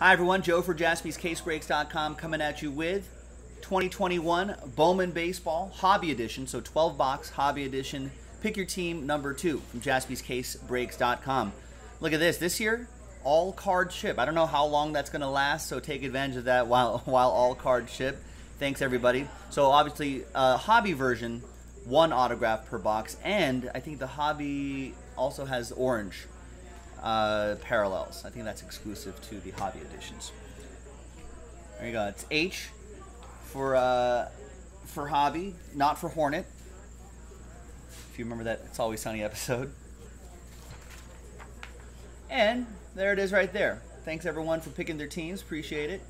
Hi everyone, Joe for JaspysCaseBreaks.com coming at you with 2021 Bowman Baseball Hobby Edition, so 12-box Hobby Edition. Pick your team number 2 from JaspysCaseBreaks.com. Look at this. This year, all card ship. I don't know how long that's going to last, so take advantage of that while all card ship. Thanks everybody. So obviously, hobby version, 1 autograph per box, and I think the hobby also has orange parallels. I think that's exclusive to the hobby editions. There you go. It's H for hobby, not for Hornet. If you remember that It's Always Sunny episode. And there it is right there. Thanks everyone for picking their teams. Appreciate it.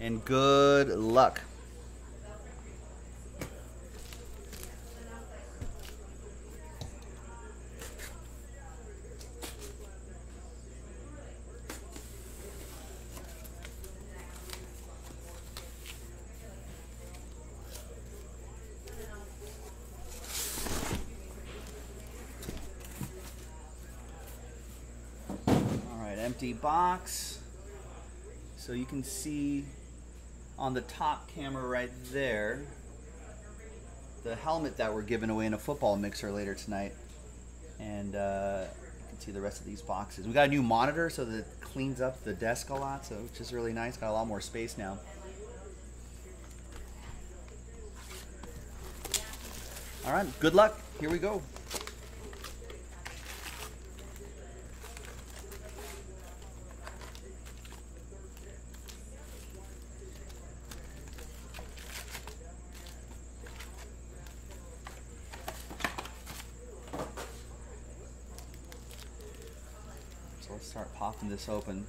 And good luck. Empty box, so you can see on the top camera right there the helmet that we're giving away in a football mixer later tonight, and you can see the rest of these boxes. We got a new monitor, so that it cleans up the desk a lot, so which is really nice. Got a lot more space now. All right, good luck. Here we go. Let's start popping this open.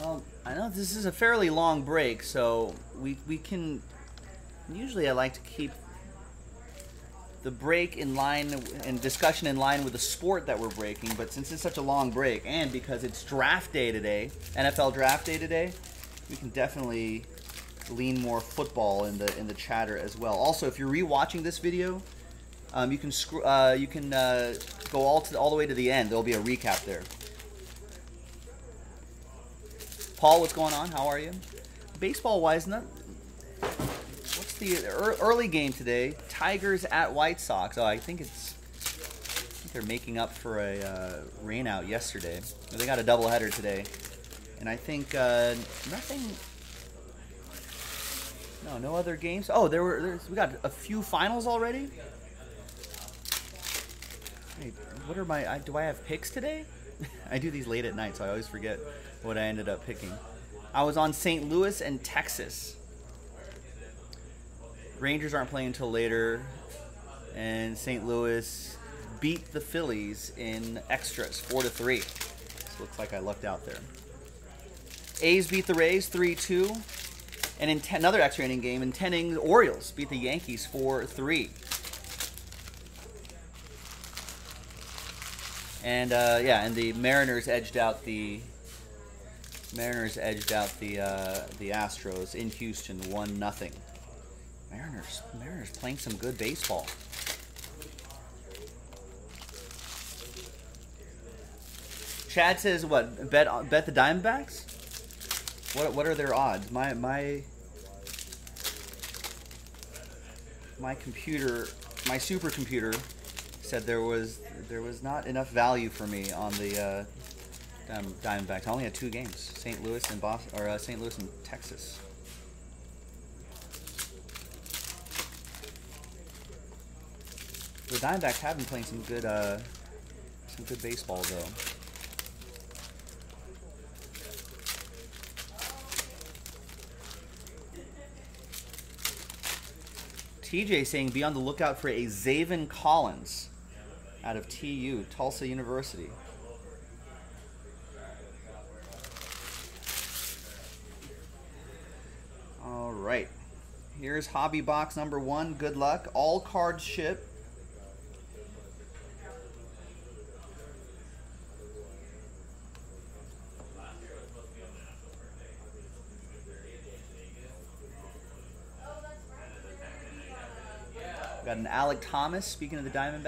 Well, I know this is a fairly long break, so we can... Usually I like to keep the break in line and discussion in line with the sport that we're breaking, but since it's such a long break, and because it's draft day today, NFL draft day today, we can definitely lean more football in the chatter as well. Also, if you're rewatching this video, you can go all the way to the end. There'll be a recap there. Paul, what's going on? How are you? Baseball wise, what's the early game today? Tigers at White Sox. Oh, I think they're making up for a rain out yesterday. They got a doubleheader today, and I think nothing. No, no other games. Oh, we got a few finals already. Hey, what are my? Do I have picks today? I do these late at night, so I always forget what I ended up picking. I was on St. Louis and Texas. Rangers aren't playing until later, and St. Louis beat the Phillies in extras, 4-3. This looks like I lucked out there. A's beat the Rays 3-2. And in another extra inning game, in 10 innings, Orioles beat the Yankees 4-3. And yeah, and the Mariners edged out the Astros in Houston 1-0. Mariners playing some good baseball. Chad says, "What bet the Diamondbacks? What are their odds?" My computer, my supercomputer, said there was not enough value for me on the Diamondbacks. I only had 2 games: St. Louis and Boston, or St. Louis and Texas. The Diamondbacks have been playing some good baseball though. TJ saying, be on the lookout for a Zaven Collins out of TU, Tulsa University. All right. Here's hobby box number 1. Good luck. All cards ship. We've got an Alec Thomas, speaking of the Diamondbacks.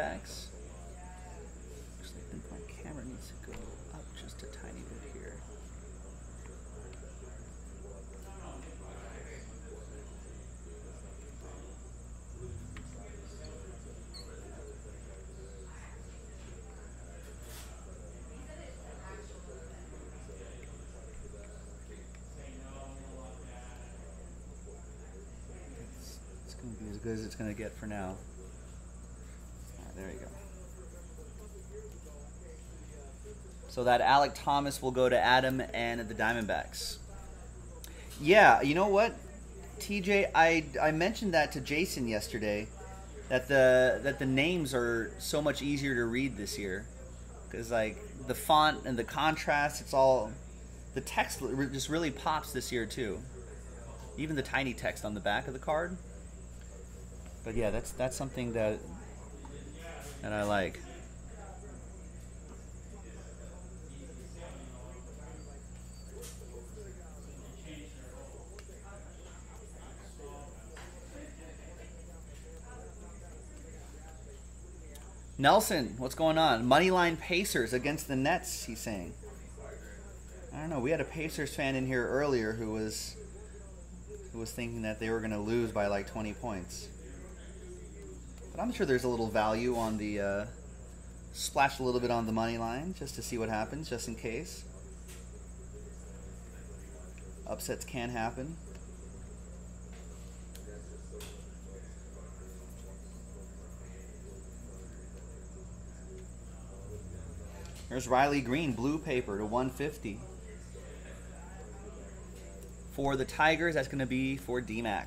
Actually, I think my camera needs to go up just a tiny bit here. As good as it's going to get for now. Right, there you go. So that Alec Thomas will go to Adam and the Diamondbacks. Yeah, you know what, TJ, I mentioned that to Jason yesterday, that the names are so much easier to read this year, because like the font and the contrast, it's all the text just really pops this year too. Even the tiny text on the back of the card. But yeah, that's something that I like. Nelson, what's going on? Moneyline Pacers against the Nets, he's saying. I don't know, we had a Pacers fan in here earlier who was thinking that they were going to lose by like 20 points. But I'm sure there's a little value on the, splash a little bit on the money line just to see what happens, just in case. Upsets can happen. There's Riley Green, blue paper to 150. For the Tigers, that's going to be for DMAC.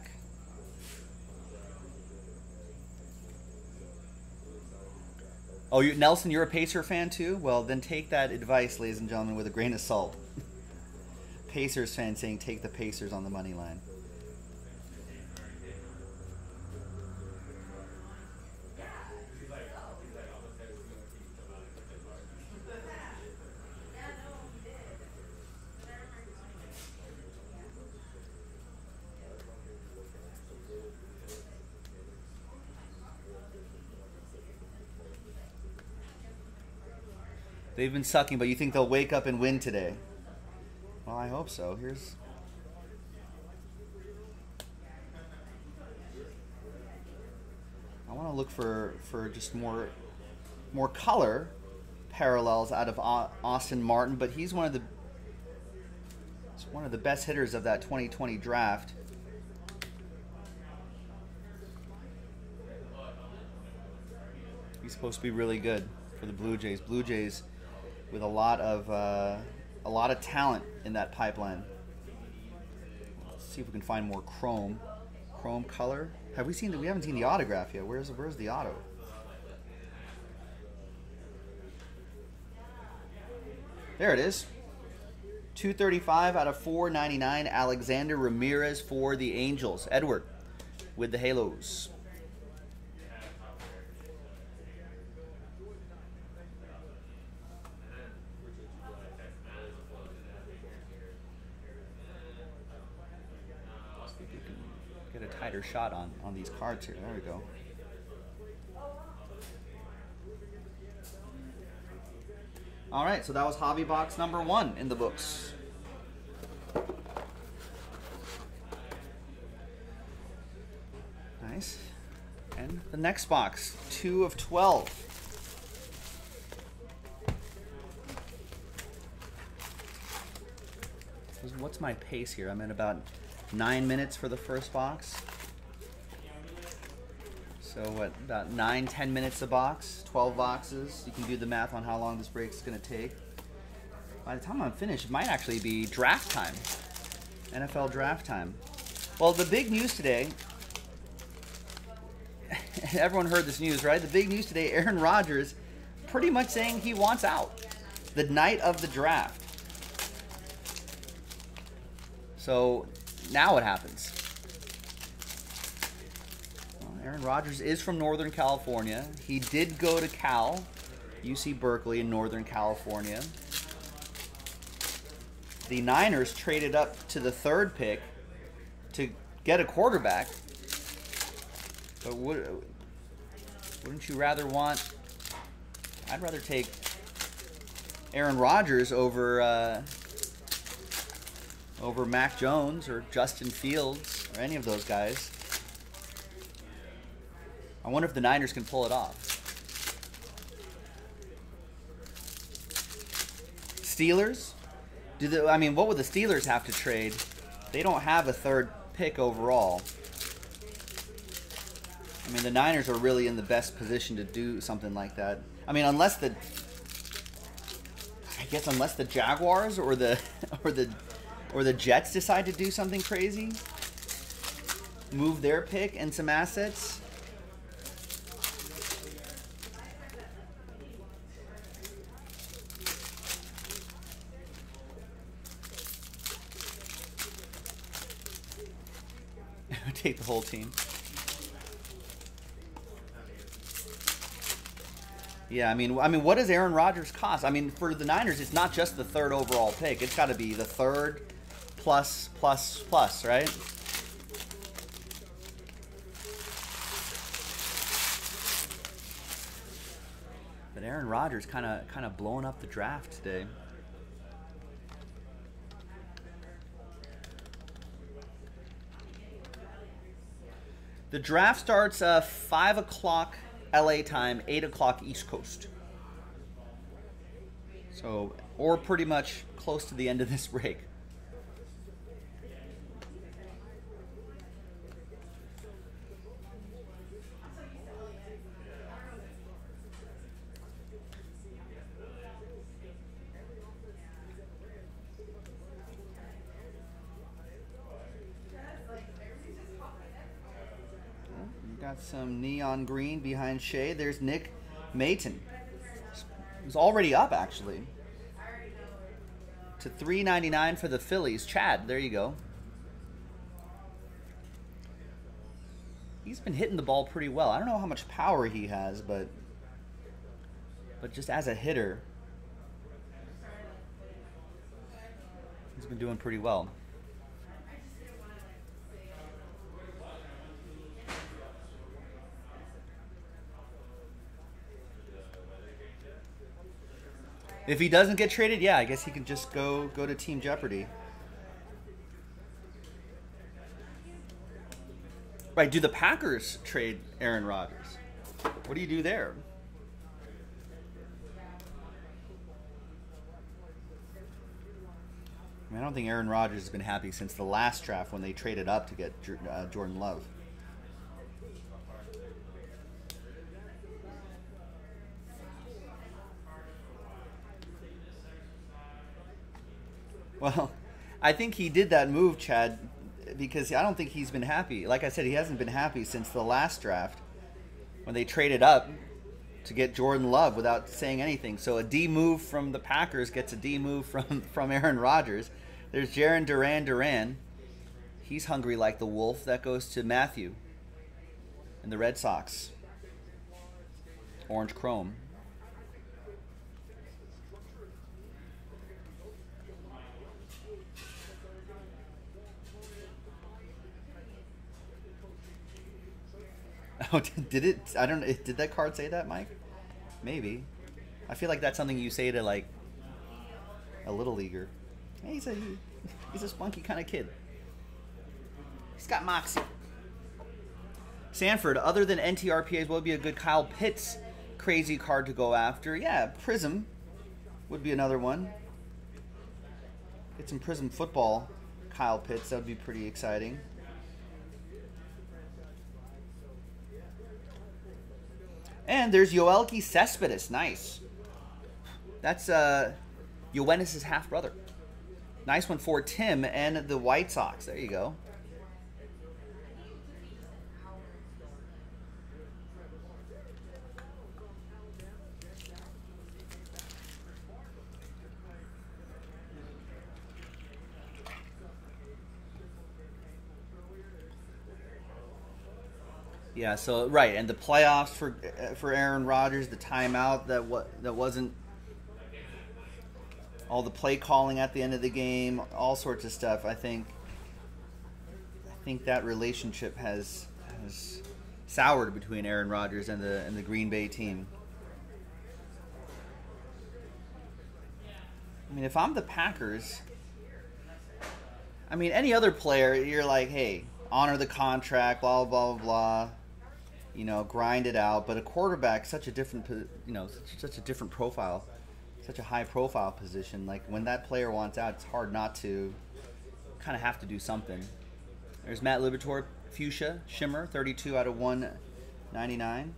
Oh, Nelson, you're a Pacer fan too? Well, then take that advice, ladies and gentlemen, with a grain of salt. Pacers fan saying take the Pacers on the money line. They've been sucking, but you think they'll wake up and win today? Well, I hope so. Here's... I want to look for just more color parallels out of Austin Martin, but he's one of the best hitters of that 2020 draft. He's supposed to be really good for the Blue Jays. Blue Jays with a lot of talent in that pipeline. Let's see if we can find more chrome color. Have we seen that? We haven't seen the autograph yet. Where's the auto? There it is. 235 out of 499. Alexander Ramirez for the Angels. Edward with the Halos. Tighter shot on these cards here. There we go. All right, so that was hobby box number 1 in the books. Nice. And the next box, 2 of 12. What's my pace here? I'm at about 9 minutes for the first box. So what, about 9-10 minutes a box, 12 boxes. You can do the math on how long this break is going to take. By the time I'm finished, it might actually be draft time, NFL draft time. Well, the big news today, everyone heard this news, right? The big news today, Aaron Rodgers pretty much saying he wants out the night of the draft. So now what happens? Well, Aaron Rodgers is from Northern California. He did go to Cal, UC Berkeley in Northern California. The Niners traded up to the 3rd pick to get a quarterback. But Wouldn't you rather want... I'd rather take Aaron Rodgers over over Mac Jones or Justin Fields or any of those guys. I wonder if the Niners can pull it off. Steelers? I mean, what would the Steelers have to trade? They don't have a third pick overall. I mean, the Niners are really in the best position to do something like that. I mean, unless the... I guess unless the Jaguars or the Jets decide to do something crazy. Move their pick and some assets. Take the whole team. Yeah, I mean, what does Aaron Rodgers cost? I mean, for the Niners, it's not just the third overall pick. It's got to be the third plus, right? But Aaron Rodgers kind of blowing up the draft today. The draft starts 5 o'clock LA time, 8 o'clock East Coast. So, or pretty much close to the end of this break. Got some neon green behind Shea. There's Nick Maton. He's already up, actually. To $3.99 for the Phillies. Chad, there you go. He's been hitting the ball pretty well. I don't know how much power he has, but just as a hitter, he's been doing pretty well. If he doesn't get traded, yeah, I guess he can just go to Team Jeopardy. Right, do the Packers trade Aaron Rodgers? What do you do there? I mean, I don't think Aaron Rodgers has been happy since the last draft when they traded up to get Jordan Love. Well, I think he did that move, Chad, because I don't think he's been happy. Like I said, he hasn't been happy since the last draft when they traded up to get Jordan Love without saying anything. So a D move from the Packers gets a D move from Aaron Rodgers. There's Jarren Duran. He's hungry like the wolf. That goes to Matthew and the Red Sox. Orange Chrome. Oh, did it? I don't know. Did that card say that, Mike? Maybe. I feel like that's something you say to, like, a little leaguer. Hey, he's a spunky kind of kid. He's got moxie. Sanford, other than NTRPAs, what would be a good Kyle Pitts crazy card to go after? Yeah, Prism would be another one. Get some Prism football Kyle Pitts. That would be pretty exciting. And there's Yoelki Cespedes. Nice. That's Yoenis' half-brother. Nice one for Tim and the White Sox. There you go. Yeah, so right, and the playoffs for Aaron Rodgers, the timeout that wasn't, all the play calling at the end of the game, all sorts of stuff. I think that relationship has soured between Aaron Rodgers and the Green Bay team. I mean, if I'm the Packers, I mean, any other player, you're like, hey, honor the contract, blah, blah, blah, blah, you know, grind it out. But a quarterback, such a different, you know, such a different profile, such a high-profile position. Like, when that player wants out, it's hard not to kind of have to do something. There's Matt Liberatore, Fuchsia, Shimmer, 32 out of 199.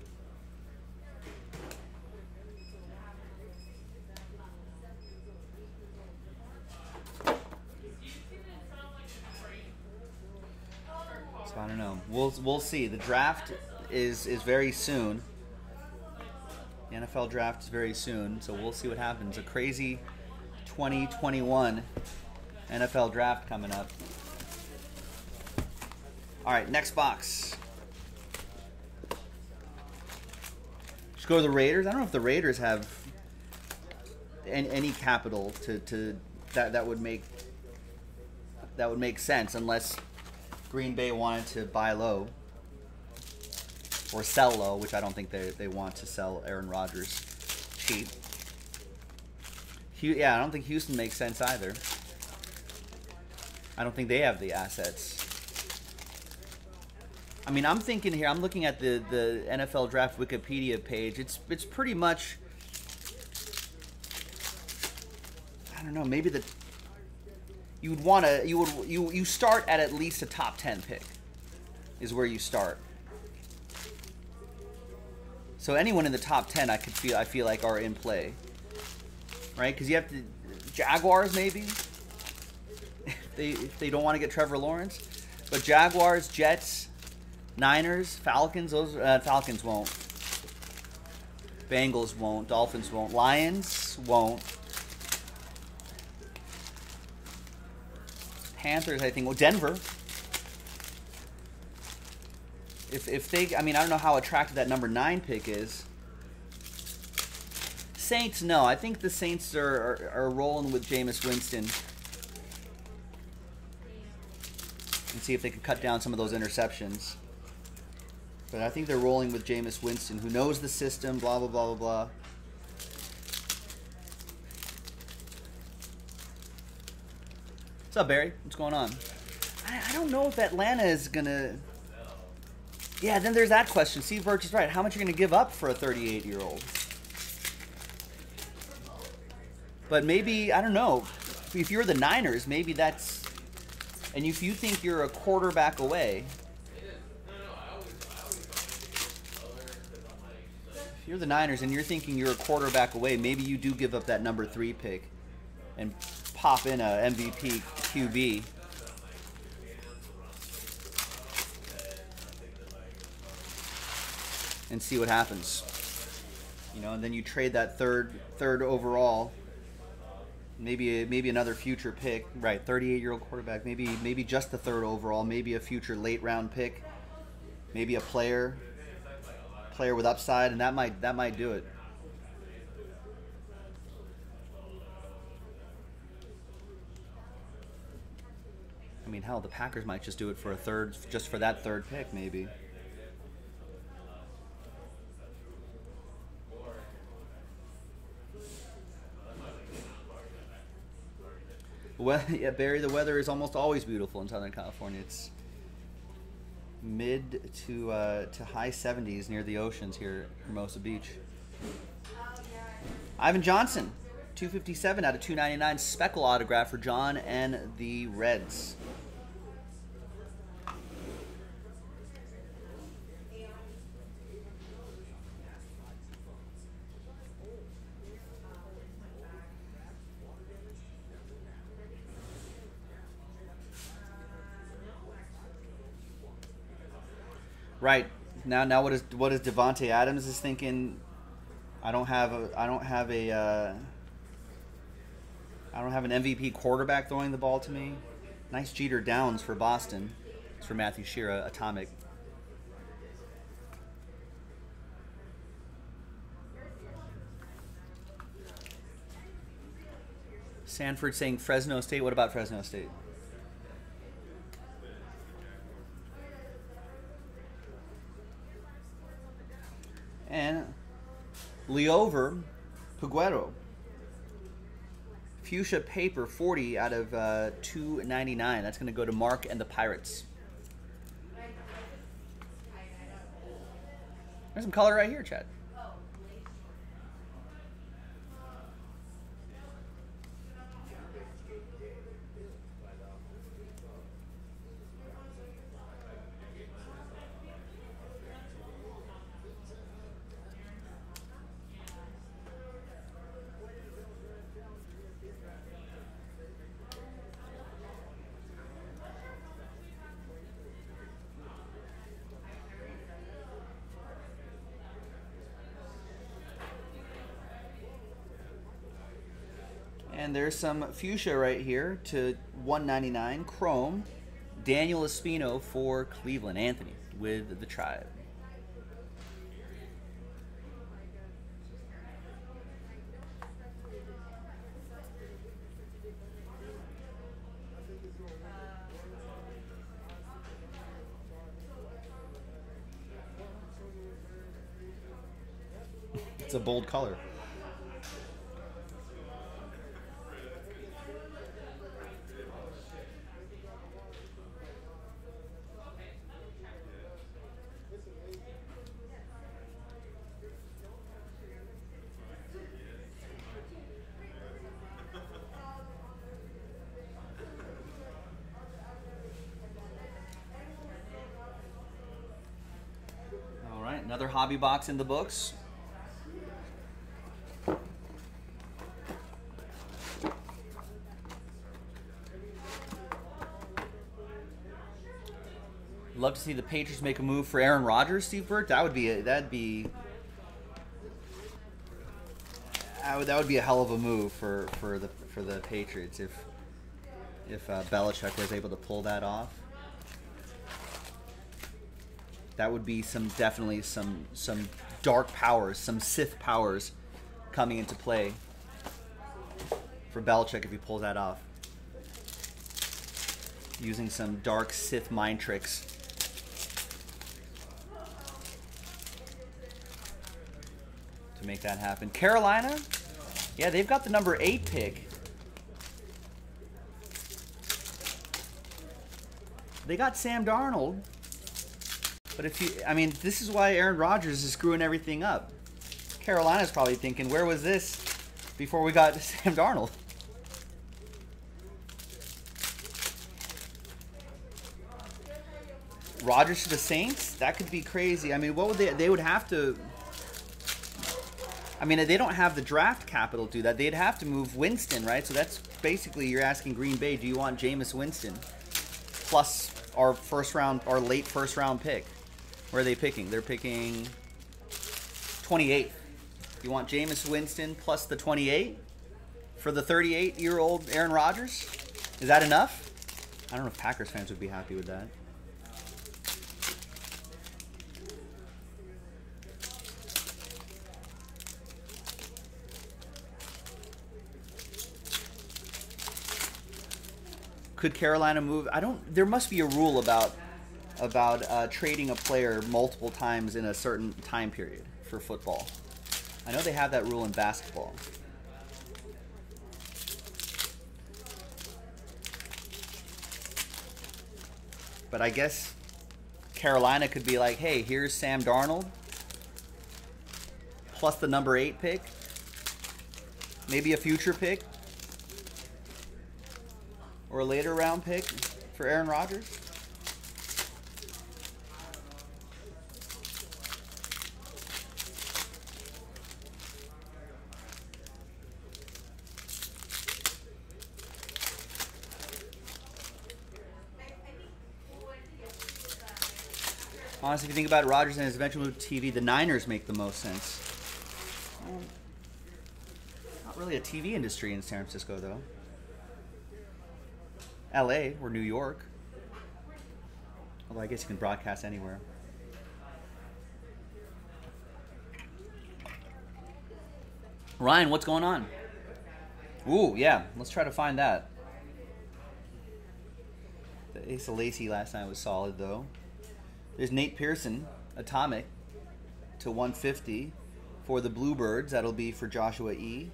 I don't know. We'll see. The draft is very soon. The NFL draft is very soon, so we'll see what happens. A crazy 2021 NFL draft coming up. All right, next box. Let's go to the Raiders. I don't know if the Raiders have any capital that would make sense, unless Green Bay wanted to buy low or sell low, which I don't think they want to sell Aaron Rodgers cheap. Yeah, I don't think Houston makes sense either. I don't think they have the assets. I mean, I'm thinking here, I'm looking at the NFL Draft Wikipedia page. It's pretty much, I don't know, maybe the... You would want to. You start at least a top 10 pick, is where you start. So anyone in the top 10, I feel like are in play, right? Because you have to. Jaguars maybe. If they don't want to get Trevor Lawrence, but Jaguars, Jets, Niners, Falcons. Those Falcons won't. Bengals won't. Dolphins won't. Lions won't. Panthers, I think. Well, Denver. If they, I mean, I don't know how attractive that number 9 pick is. Saints, no. I think the Saints are rolling with Jameis Winston. And see if they can cut down some of those interceptions. But I think they're rolling with Jameis Winston, who knows the system, blah, blah, blah, blah, blah. What's up, Barry? What's going on? I don't know if Atlanta is going to... Yeah, then there's that question. Steve Birch is right. How much are you going to give up for a 38-year-old? But maybe, I don't know, if you're the Niners, maybe that's... And if you think you're a quarterback away... If you're the Niners and you're thinking you're a quarterback away, maybe you do give up that number 3 pick and pop in a MVP QB. And see what happens. You know, and then you trade that third overall. Maybe another future pick. Right, 38-year-old quarterback. Maybe just the 3rd overall. Maybe a future late-round pick. Maybe a player with upside, and that might do it. I mean, hell, the Packers might just do it for a 3rd, just for that 3rd pick, maybe. Well, yeah, Barry, the weather is almost always beautiful in Southern California. It's mid to high 70s near the oceans here at Hermosa Beach. Ivan Johnson, 257 out of 299, speckle autograph for John and the Reds. Right now, what is Devontae Adams is thinking? I don't have an MVP quarterback throwing the ball to me. Nice Jeter Downs for Boston. It's for Matthew Shira, Atomic. Sanford saying Fresno State. What about Fresno State? and Leover Puguero. Fuchsia paper, 40 out of 299. That's going to go to Mark and the Pirates. There's some color right here, Chad. And there's some fuchsia right here to 199 chrome. Daniel Espino for Cleveland. Anthony with the Tribe. It's a bold color. Another hobby box in the books. Love to see the Patriots make a move for Aaron Rodgers, Steve Burt. That would be a hell of a move for the Patriots if Belichick was able to pull that off. That would be definitely some dark powers, some Sith powers coming into play for Belichick if he pulls that off. Using some dark Sith mind tricks. To make that happen. Carolina? Yeah, they've got the number 8 pick. They got Sam Darnold. But this is why Aaron Rodgers is screwing everything up. Carolina's probably thinking, where was this before we got Sam Darnold? Rodgers to the Saints? That could be crazy. I mean, what would they would have to... I mean, they don't have the draft capital to do that. They'd have to move Winston, right? So that's basically you're asking Green Bay, do you want Jameis Winston? Plus our first round, our late first round pick. Where are they picking? They're picking 28th. You want Jameis Winston plus the 28 for the 38-year-old Aaron Rodgers? Is that enough? I don't know if Packers fans would be happy with that. Could Carolina move? There must be a rule about trading a player multiple times in a certain time period for football. I know they have that rule in basketball. But I guess Carolina could be like, hey, here's Sam Darnold, plus the number 8 pick, maybe a future pick, or a later round pick for Aaron Rodgers. Honestly, if you think about Rodgers and his eventual move to TV, the Niners make the most sense. Not really a TV industry in San Francisco, though. LA or New York. Although I guess you can broadcast anywhere. Ryan, what's going on? Ooh, yeah. Let's try to find that. The Ace of Lacy last night was solid, though. There's Nate Pearson, Atomic. /150 for the Bluebirds. That'll be for Joshua E.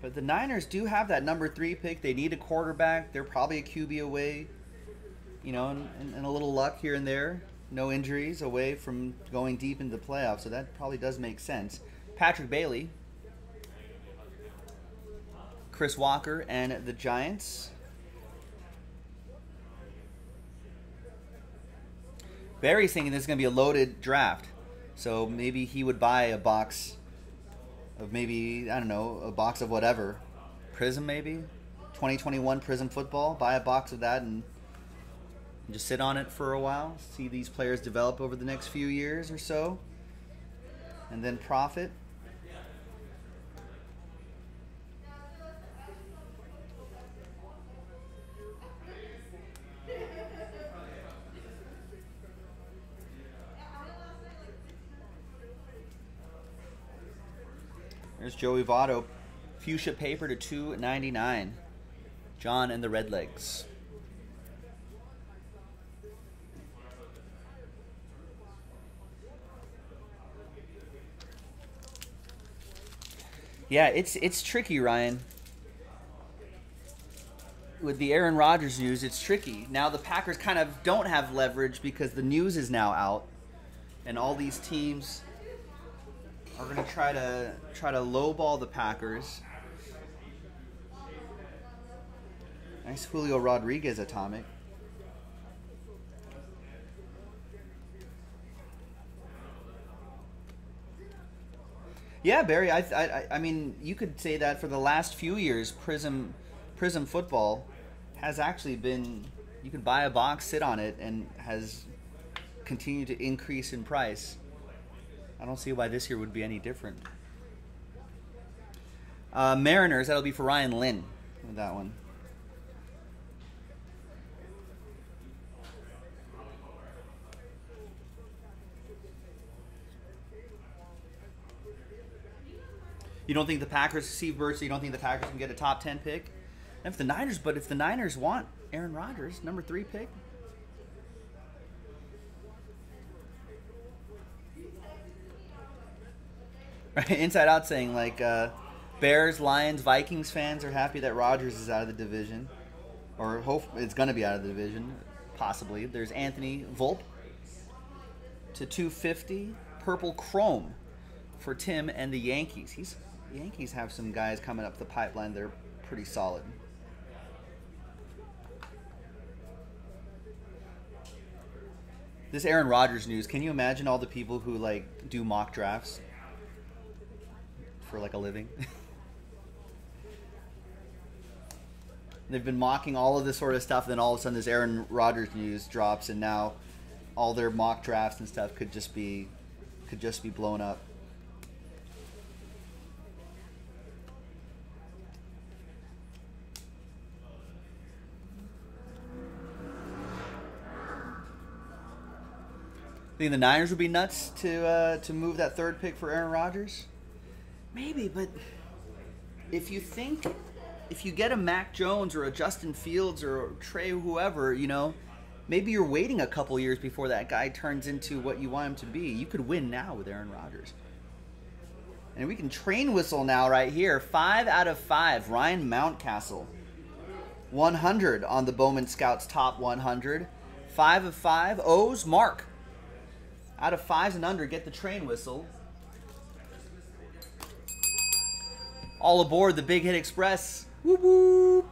But the Niners do have that number 3 pick. They need a quarterback. They're probably a QB away, you know, and a little luck here and there. No injuries away from going deep into the playoffs, so that probably does make sense. Patrick Bailey, Chris Walker, and the Giants. Barry's thinking this is going to be a loaded draft, so maybe he would buy a box of maybe, I don't know, a box of whatever. Prism maybe? 2021 Prism football. Buy a box of that and just sit on it for a while. See these players develop over the next few years or so. And then profit. There's Joey Votto, fuchsia paper to /299. John and the Redlegs. Yeah, it's tricky, Ryan. With the Aaron Rodgers news, it's tricky. Now the Packers kind of don't have leverage because the news is now out, and all these teams are going to try to lowball the Packers. Nice Julio Rodriguez atomic. Yeah, Barry. I mean, you could say that for the last few years, Prism football has actually been. You can buy a box, sit on it, and has continued to increase in price. I don't see why this year would be any different. Mariners, that'll be for Ryan Lynn with that one. You don't think the Packers, Steve Birch, you don't think the Packers can get a top 10 pick? And if the Niners want Aaron Rodgers, number 3 pick, right? Inside Out saying, like, Bears, Lions, Vikings fans are happy that Rodgers is out of the division. Or hope it's going to be out of the division, possibly. There's Anthony Volpe to /250. Purple Chrome for Tim and the Yankees. The Yankees have some guys coming up the pipeline. They're pretty solid. This Aaron Rodgers news, can you imagine all the people who, like, do mock drafts? For like a living. They've been mocking all of this sort of stuff, and then all of a sudden this Aaron Rodgers news drops, and now all their mock drafts and stuff could just be blown up. I think the Niners would be nuts to move that 3rd pick for Aaron Rodgers. Maybe, but if you get a Mac Jones or a Justin Fields or Trey, whoever, you know, maybe you're waiting a couple years before that guy turns into what you want him to be. You could win now with Aaron Rodgers. And we can train whistle now right here. 5 out of 5, Ryan Mountcastle. 100 on the Bowman Scouts top 100. 5 of 5, O's Mark. Out of 5s and under, get the train whistle. All aboard the Big Hit Express. Whoop, whoop.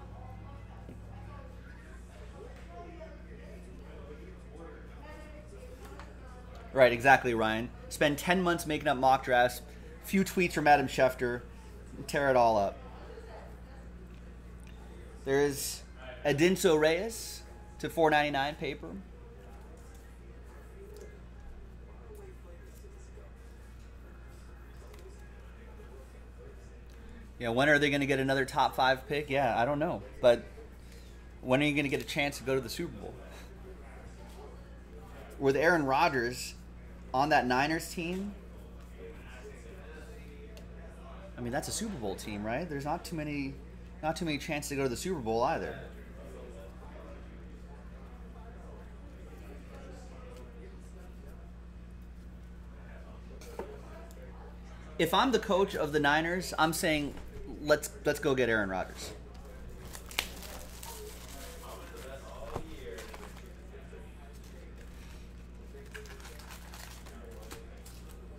Right, exactly, Ryan. Spend 10 months making up mock drafts, a few tweets from Adam Schefter, and tear it all up. There's Edinso Reyes to /499 paper. You know, when are they going to get another top 5 pick? Yeah, I don't know. But when are you going to get a chance to go to the Super Bowl? With Aaron Rodgers on that Niners team, I mean, that's a Super Bowl team, right? There's not too many not too many chances to go to the Super Bowl either. If I'm the coach of the Niners, I'm saying let's go get Aaron Rodgers.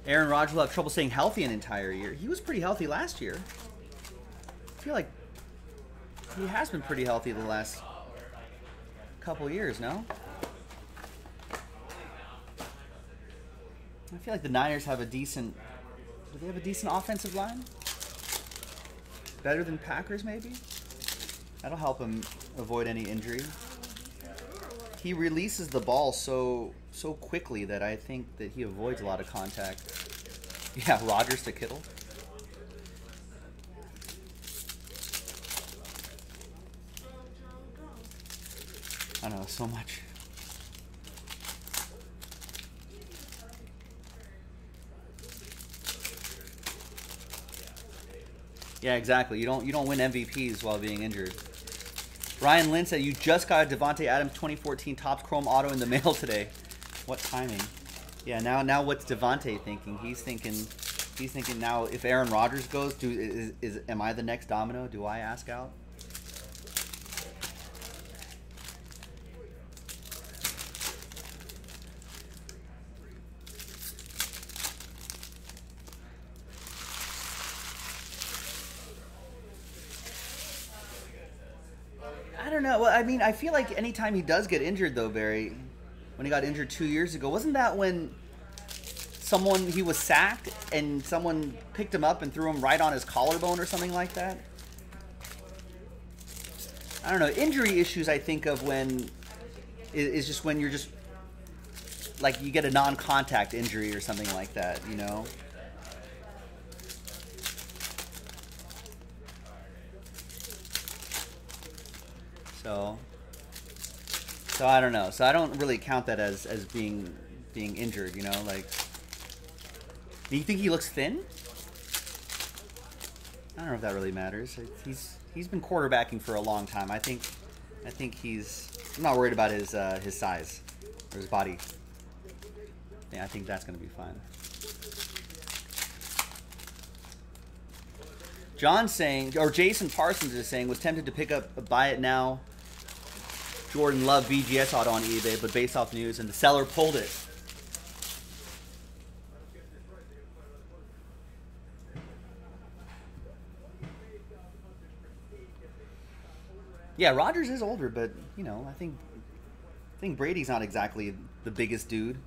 Aaron Rodgers will have trouble staying healthy an entire year. He was pretty healthy last year. I feel like he has been pretty healthy the last couple years, no? I feel like the Niners have a decent... Do they have a decent offensive line? Better than Packers, maybe? That'll help him avoid any injury. He releases the ball so quickly that I think that he avoids a lot of contact. Yeah, Rodgers to Kittle. I know, so much. Yeah, exactly. You don't win MVPs while being injured. Ryan Lynn said, you just got a Devontae Adams 2014 Topps Chrome Auto in the mail today. What timing? Yeah, now what's Devontae thinking? He's thinking now, if Aaron Rodgers goes, am I the next domino? Do I ask out? I don't know. Well, I mean, I feel like anytime he does get injured, though, Barry, when he got injured 2 years ago, wasn't that when he was sacked and someone picked him up and threw him right on his collarbone or something like that? I don't know. Injury issues I think of when is just when you're just, like, you get a non-contact injury or something like that, you know? So I don't know. So I don't really count that as being injured, you know? Like, do you think he looks thin? I don't know if that really matters. He's been quarterbacking for a long time. I think I'm not worried about his size or his body. Yeah, I think that's gonna be fine. John's saying, or Jason Parsons is saying, was tempted to pick up a buy it now Jordan Love BGS auto on eBay, but based off news, and the seller pulled it. Yeah, Rodgers is older, but, you know, I think Brady's not exactly the biggest dude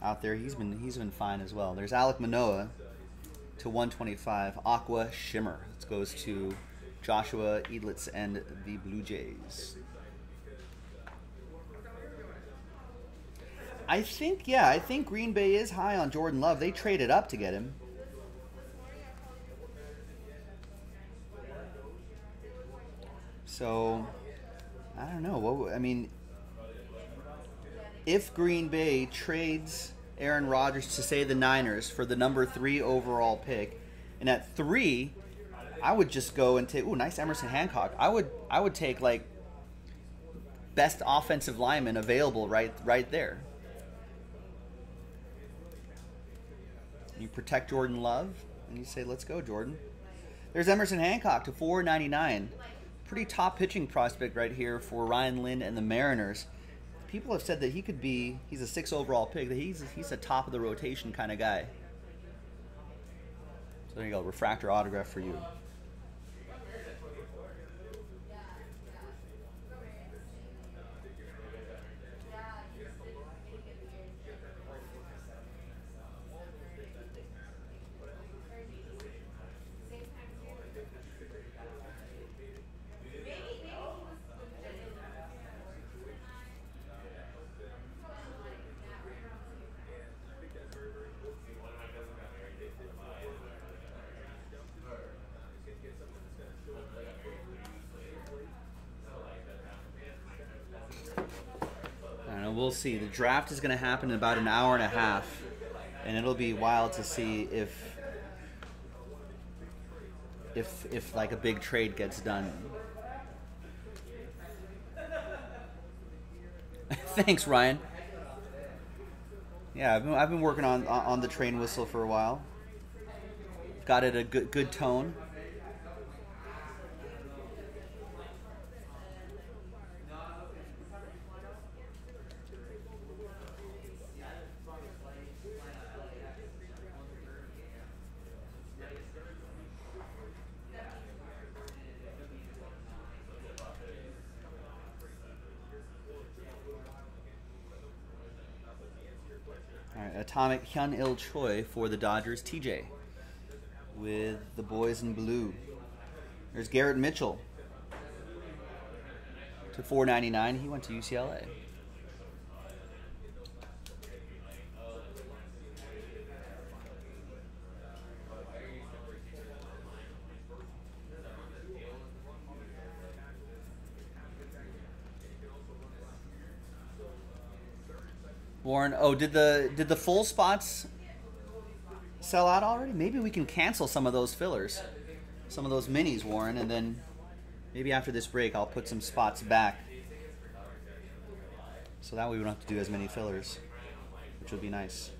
out there. He's been fine as well. There's Alek Manoah to 125. Aqua Shimmer. This goes to Joshua Eidlitz and the Blue Jays. I think Green Bay is high on Jordan Love. They traded up to get him. So, I don't know. What, I mean, if Green Bay trades Aaron Rodgers to, say, the Niners for the number 3 overall pick, and at 3, I would just go and take, ooh, nice Emerson Hancock. I would take, like, best offensive lineman available right there. You protect Jordan Love, and you say, let's go, Jordan. There's Emerson Hancock to 499. Pretty top pitching prospect right here for Ryan Lynn and the Mariners. People have said that he's a 6 overall pick, that he's a top-of-the-rotation kind of guy. So there you go, refractor autograph for you. We'll see. The draft is going to happen in about an hour and a half, and it'll be wild to see if like a big trade gets done. Thanks, Ryan. Yeah, I've been working on the train whistle for a while. Got it a good tone. Atomic Hyun-Il Choi for the Dodgers, TJ, with the boys in blue. There's Garrett Mitchell to 499. He went to UCLA. Warren, oh, did the full spots sell out already? Maybe we can cancel some of those fillers, some of those minis, Warren, and then maybe after this break I'll put some spots back. So that way we don't have to do as many fillers, which would be nice.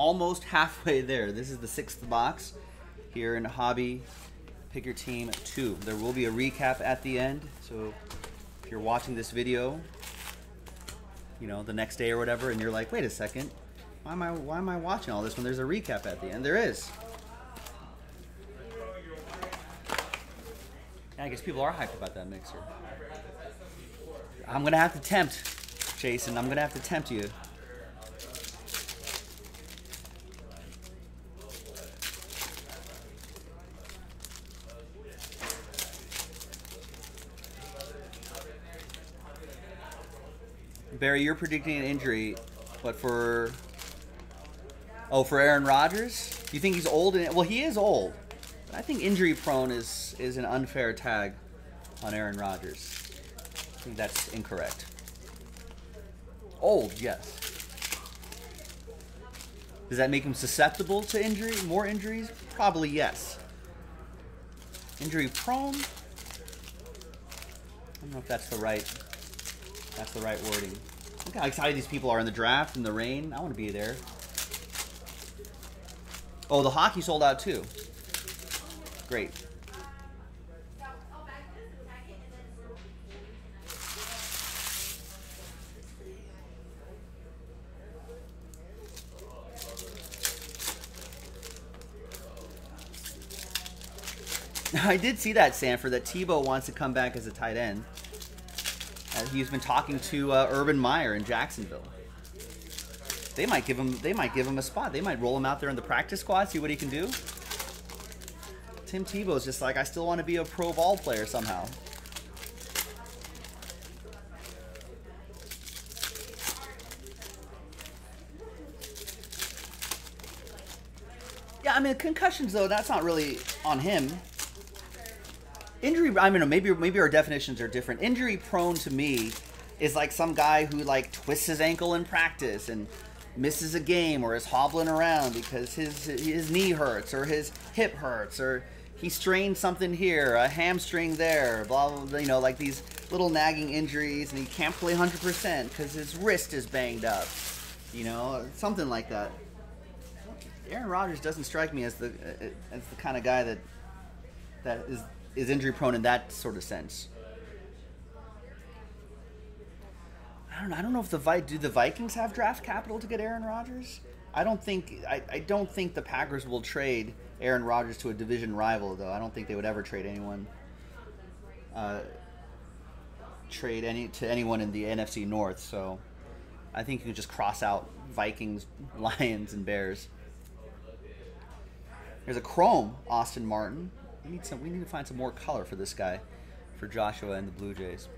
Almost halfway there. This is the 6th box here in Hobby Picker Team 2. There will be a recap at the end, so if you're watching this video, you know, the next day or whatever, and you're like, wait a second, why am I watching all this when there's a recap at the end? There is. Yeah, I guess people are hyped about that mixer. I'm gonna have to tempt, Jason. I'm gonna have to tempt you. Barry, you're predicting an injury, but for Aaron Rodgers? You think he's old? Well, he is old. But I think injury prone is an unfair tag on Aaron Rodgers. I think that's incorrect. Old, yes. Does that make him susceptible to injury? More injuries? Probably yes. Injury prone? I don't know if that's the right wording. Look how excited these people are in the draft, in the rain. I want to be there. Oh, the hockey sold out too. Great. I did see that, Sanford, that Tebow wants to come back as a tight end. He's been talking to Urban Meyer in Jacksonville. They might give him a spot. They might roll him out there in the practice squad, see what he can do. Tim Tebow's just like, I still want to be a pro ball player somehow. Yeah, I mean, concussions though, that's not really on him. Injury, I mean, maybe our definitions are different. Injury prone to me is like some guy who like twists his ankle in practice and misses a game, or is hobbling around because his knee hurts or his hip hurts, or he strained something here, a hamstring there, blah, blah, blah, you know, like these little nagging injuries, and he can't play 100% because his wrist is banged up, you know, something like that. Aaron Rodgers doesn't strike me as the kind of guy that is injury prone in that sort of sense. I don't know if the Vikings have draft capital to get Aaron Rodgers? I don't think the Packers will trade Aaron Rodgers to a division rival though. I don't think they would ever trade anyone in the NFC North, so I think you can just cross out Vikings, Lions, and Bears. There's a chrome Austin Martin. We need to find some more color for this guy, for Joshua and the Blue Jays.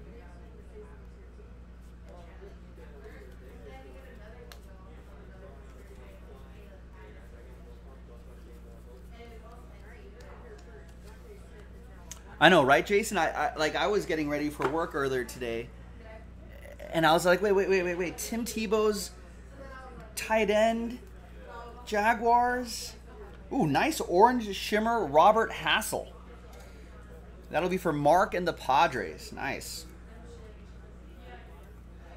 I know, right, Jason? I was getting ready for work earlier today, and I was like, wait. Tim Tebow's tight end, Jaguars. Ooh, nice orange shimmer, Robert Hassel. That'll be for Mark and the Padres. Nice.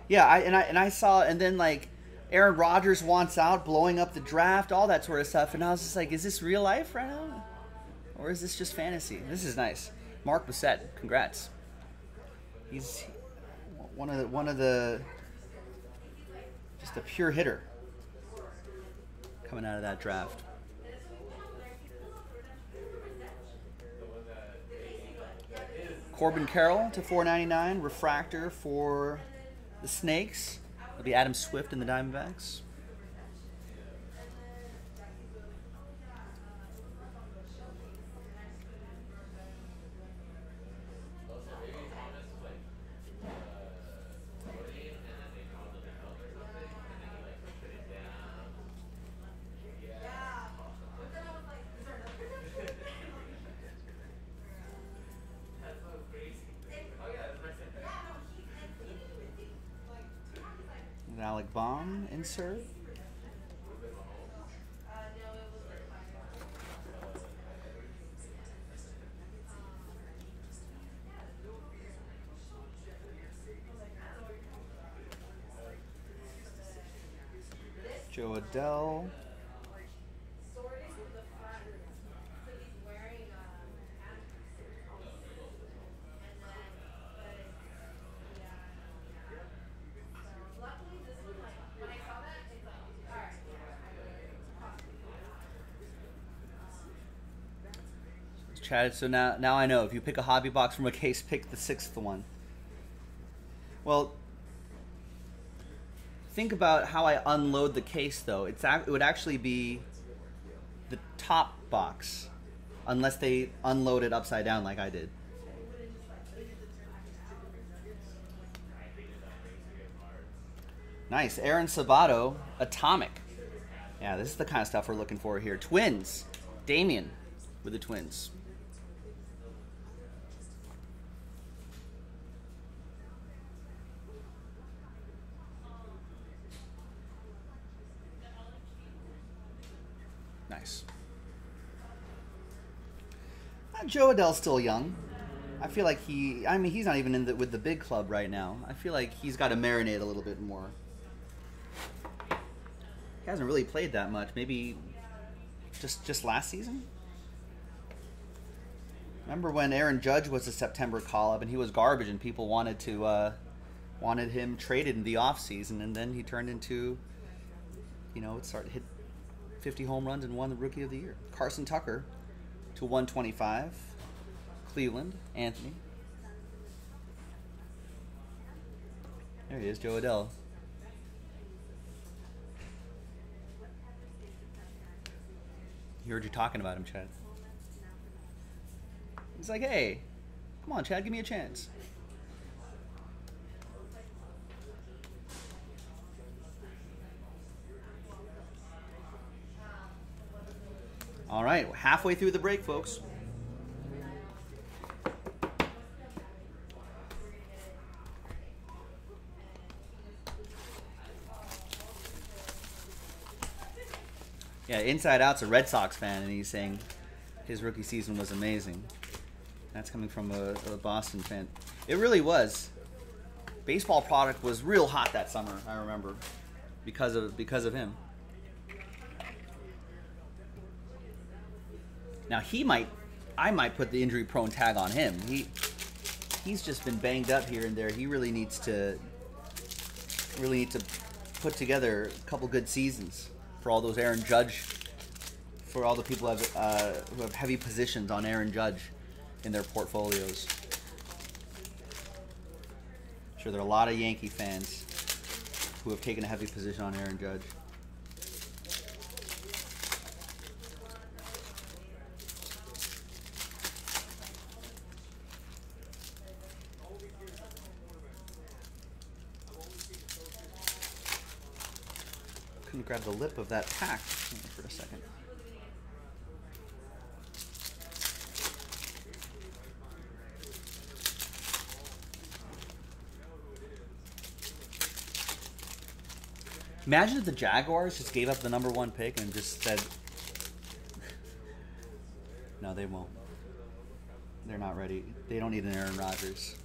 Yeah, I saw, and then like Aaron Rodgers wants out, blowing up the draft, all that sort of stuff, and I was just like, is this real life right now, or is this just fantasy? This is nice. Mark Bissett, congrats. He's one of the just a pure hitter coming out of that draft. Corbin Carroll to $4.99, refractor for the Snakes. It'll be Adam Swift and the Diamondbacks. Alec Baum insert. Joe Adell. Chad, so now I know if you pick a hobby box from a case, pick the sixth one. Well, think about how I unload the case, though. It would actually be the top box, unless they unload it upside down like I did. Nice, Aaron Sabato, Atomic. Yeah, this is the kind of stuff we're looking for here. Twins, Damien with the Twins. Joe Adell's still young. I feel like he's not even with the big club right now. I feel like he's got to marinate a little bit more. He hasn't really played that much. Maybe just last season? Remember when Aaron Judge was a September call-up and he was garbage and people wanted to wanted him traded in the offseason, and then he turned into, you know, hit 50 home runs and won the Rookie of the Year. Carson Tucker. To 125, Cleveland, Anthony. There he is, Joe Adell. He heard you talking about him, Chad. He's like, hey, come on, Chad, give me a chance. All right, halfway through the break, folks. Yeah, Inside Out's a Red Sox fan, and he's saying his rookie season was amazing. That's coming from a Boston fan. It really was. Baseball product was real hot that summer, I remember, because of him. Now I might put the injury-prone tag on him. He's just been banged up here and there. He really needs to put together a couple good seasons for all those Aaron Judge, for all the people who have heavy positions on Aaron Judge in their portfolios. I'm sure there are a lot of Yankee fans who have taken a heavy position on Aaron Judge. Grab the lip of that pack for a second. Imagine if the Jaguars just gave up the #1 pick and just said, no, they won't. They're not ready. They don't need an Aaron Rodgers.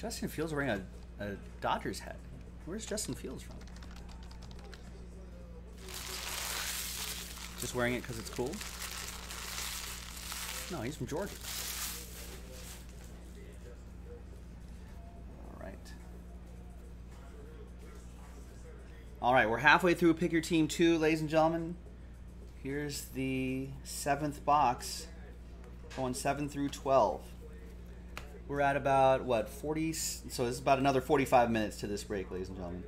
Justin Fields wearing a Dodgers hat. Where's Justin Fields from? Just wearing it because it's cool? No, he's from Georgia. All right. All right, we're halfway through Pick Your Team 2, ladies and gentlemen. Here's the 7th box, going 7 through 12. We're at about, what, 40? So this is about another 45 minutes to this break, ladies and gentlemen.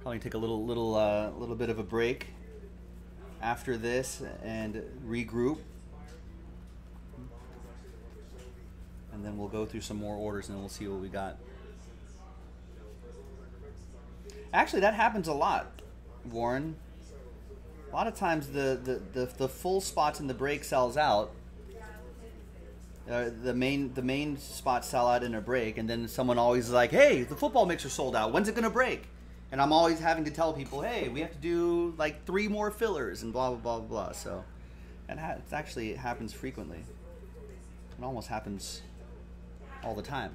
Probably take a little bit of a break after this and regroup. And then we'll go through some more orders and we'll see what we got. Actually, that happens a lot, Warren. A lot of times the full spots in the break sells out. The main spots sell out in a break, and then someone always is like, hey, the football mixer sold out. When's it gonna break? And I'm always having to tell people, hey, we have to do like 3 more fillers and blah blah blah blah. So, and it actually happens frequently. It almost happens all the time.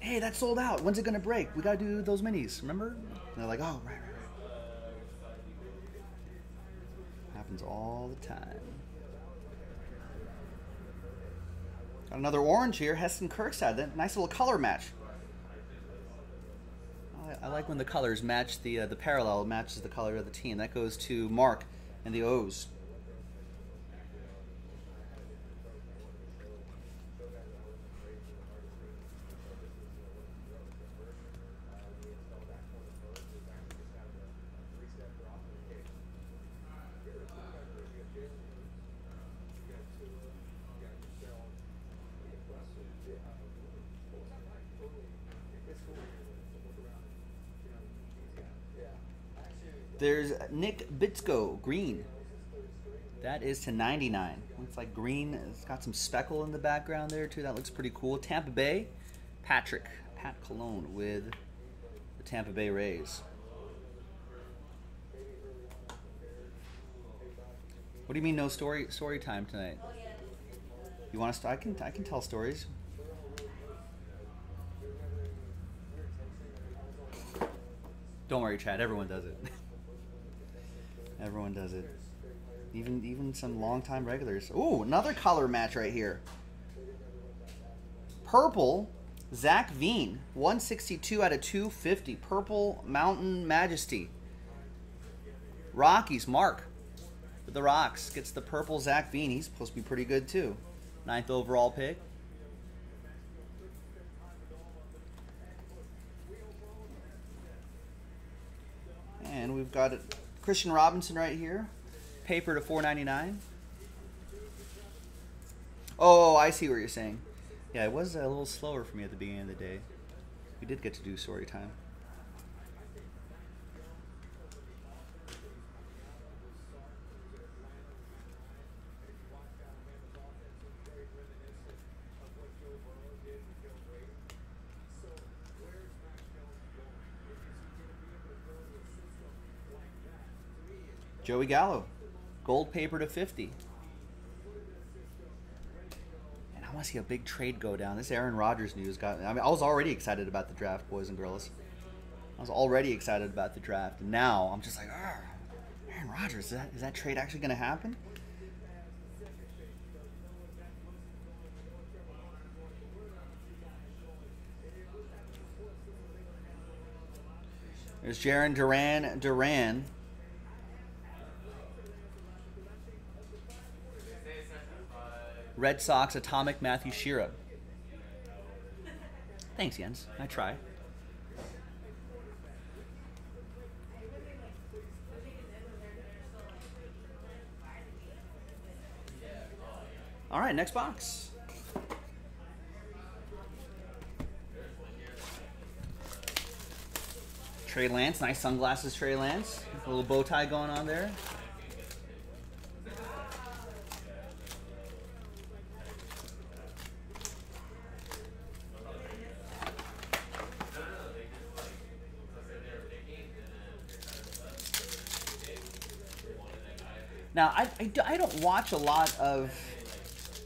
Hey, that sold out. When's it gonna break? We gotta do those minis. Remember? And they're like, oh right. Happens all the time. Got another orange here, Heston Kirkside. That nice little color match. I like when the colors match the parallel matches the color of the team. That goes to Mark and the O's. There's Nick Bitsko, green. That is to 99. Looks like green. It's got some speckle in the background there, too. That looks pretty cool. Tampa Bay, Patrick, Pat Colon with the Tampa Bay Rays. What do you mean no story time tonight? You want to? I can tell stories. Don't worry, Chad. Everyone does it. Everyone does it. Even some longtime regulars. Ooh, another color match right here. Purple, Zach Veen, 162 out of 250. Purple Mountain Majesty. Rockies, Mark with the Rocks gets the purple Zach Veen. He's supposed to be pretty good too. 9th overall pick. And we've got it. Christian Robinson right here, paper to 499. Oh, I see what you're saying. Yeah, it was a little slower for me at the beginning of the day. We did get to do story time. Joey Gallo, gold paper to 50. And I want to see a big trade go down. This Aaron Rodgers news got me. I mean, I was already excited about the draft, boys and girls. And now I'm just like, Aaron Rodgers, is that trade actually going to happen? There's Jarren Duran. Red Sox Atomic Matthew Shira. Thanks, Jens. I try. All right, next box. Trey Lance, nice sunglasses, Trey Lance. A little bow tie going on there. Now, I don't watch a lot of,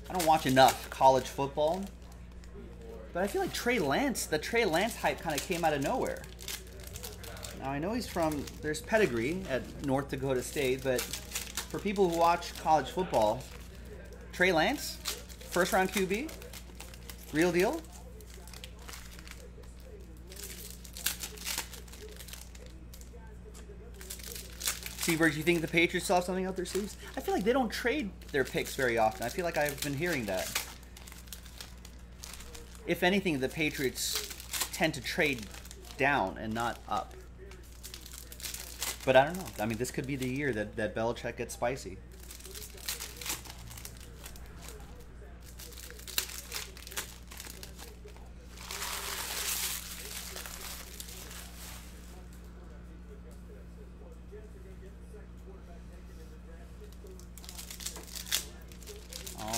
I don't watch enough college football, but I feel like Trey Lance, the Trey Lance hype kind of came out of nowhere. Now, I know he's from, there's pedigree at North Dakota State, but for people who watch college football, Trey Lance, first round QB, real deal. Seabirds, you think the Patriots still have something up their sleeves? I feel like they don't trade their picks very often. I feel like I've been hearing that. If anything, the Patriots tend to trade down and not up. But I don't know. I mean, this could be the year that Belichick gets spicy.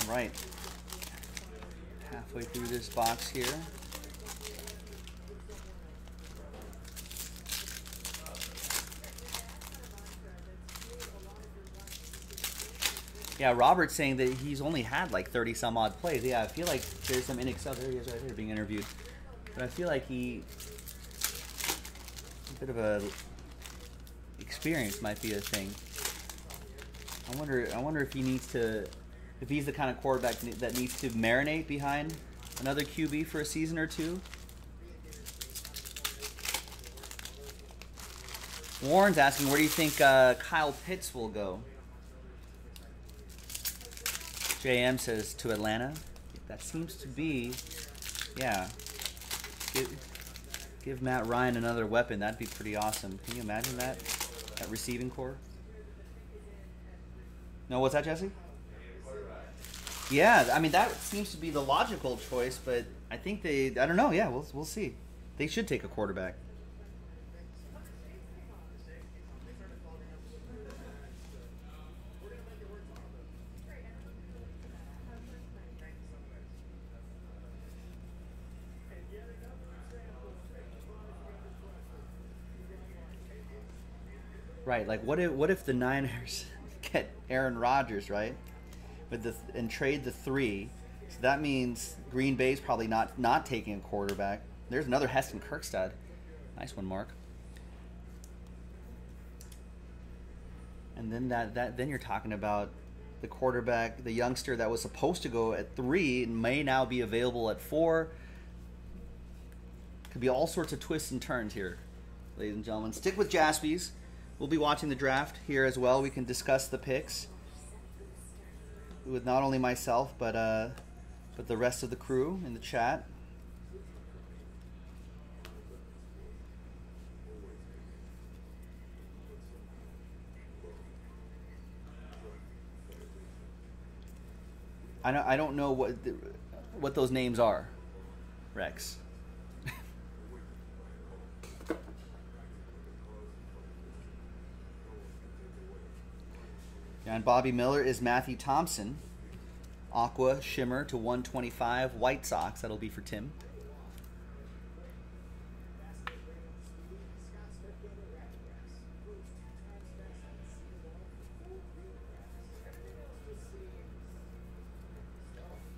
Right, halfway through this box here. Yeah, Robert's saying that he's only had like 30 some odd plays. Yeah, I feel like there's some inexcusable. There he is right there being interviewed. But I feel like a bit of a experience might be a thing. I wonder if he needs to. If he's the kind of quarterback that needs to marinate behind another QB for a season or two. Warren's asking, where do you think Kyle Pitts will go? JM says, to Atlanta. That seems to be, yeah. Give Matt Ryan another weapon. That'd be pretty awesome. Can you imagine that receiving corps? No, what's that, Jesse? Yeah, I mean, that seems to be the logical choice, but I think I don't know, yeah, we'll see. They should take a quarterback. Right, like what if the Niners get Aaron Rodgers, right? And trade the three, so that means Green Bay's probably not taking a quarterback. There's another Heston Kirkstad. Nice one, Mark. And then then you're talking about the quarterback, the youngster that was supposed to go at 3 and may now be available at 4. Could be all sorts of twists and turns here, ladies and gentlemen. Stick with Jaspys. We'll be watching the draft here as well. We can discuss the picks with not only myself, but the rest of the crew in the chat. I don't know what those names are, Rex. And Bobby Miller is Matthew Thompson. Aqua Shimmer to 125. White Sox. That'll be for Tim.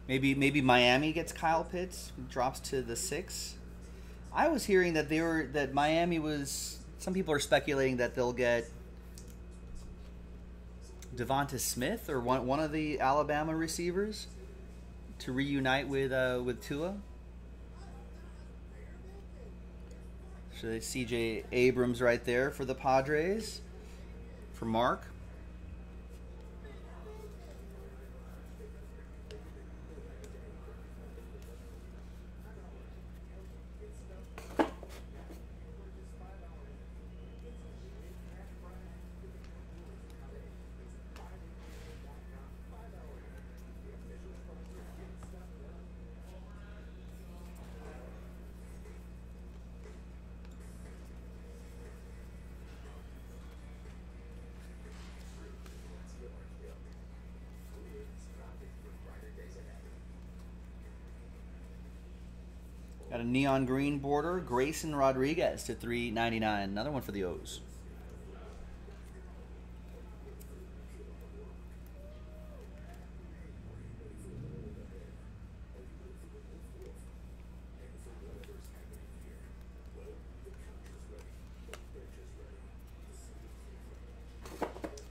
Maybe Miami gets Kyle Pitts. Drops to the 6. I was hearing that Miami was. Some people are speculating that they'll get Devonta Smith or one of the Alabama receivers to reunite with Tua. Actually, C.J. Abrams right there for the Padres, for Mark. Got a neon green border, Grayson Rodriguez to $3.99. Another one for the O's.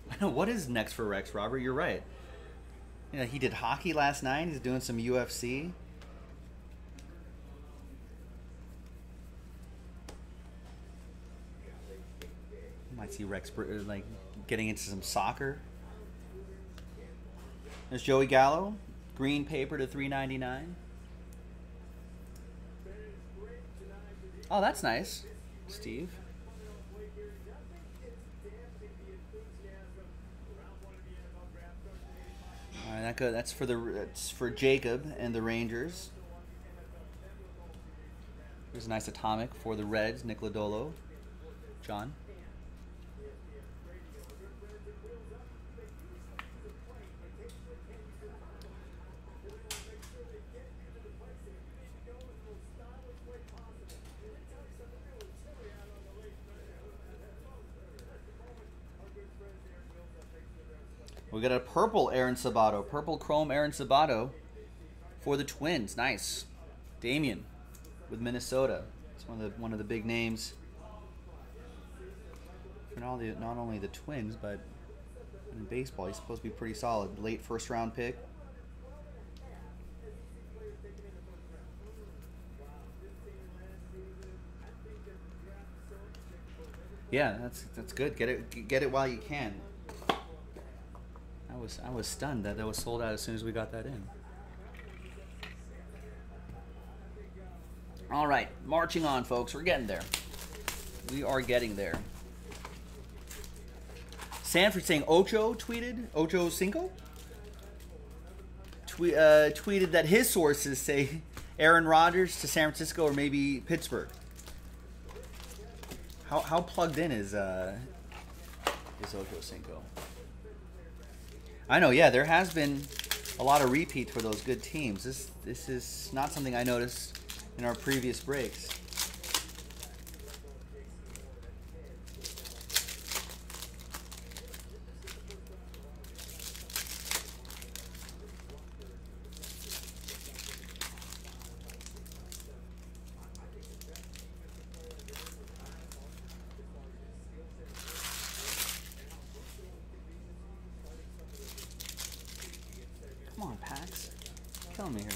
I know, what is next for Rex, Robert? You're right. You know, he did hockey last night. He's doing some UFC. Might see Rex like getting into some soccer. There's Joey Gallo, green paper to $3.99. Oh, that's nice, Steve. All right, that's for Jacob and the Rangers. There's a nice atomic for the Reds, Nick Lodolo, John. We got a purple Aaron Sabato, purple chrome Aaron Sabato for the Twins. Nice, Damian with Minnesota. It's one of the big names for not only the Twins but in baseball. He's supposed to be pretty solid. Late first round pick. Yeah, that's good. Get it while you can. I was stunned that was sold out as soon as we got that in. All right, marching on, folks. We're getting there. We are getting there. Sanford saying Ocho tweeted, Ocho Cinco? Tweeted that his sources say Aaron Rodgers to San Francisco or maybe Pittsburgh. How plugged in is Ocho Cinco? I know, yeah, there has been a lot of repeats for those good teams. This is not something I noticed in our previous breaks. Come on, Pax. Kill me here.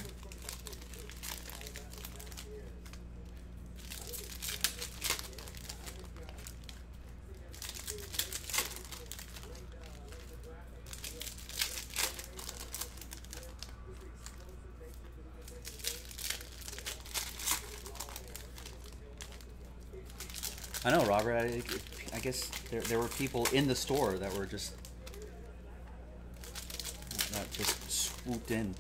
I know, Robert. I guess there were people in the store that were just swooped in.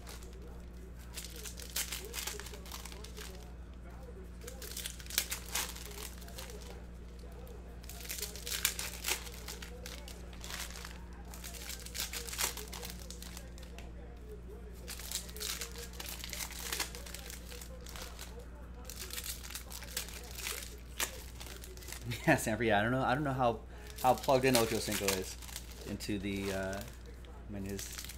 Yeah, Sanford. Yeah, I don't know how plugged in Ocho Cinco is into the. I mean,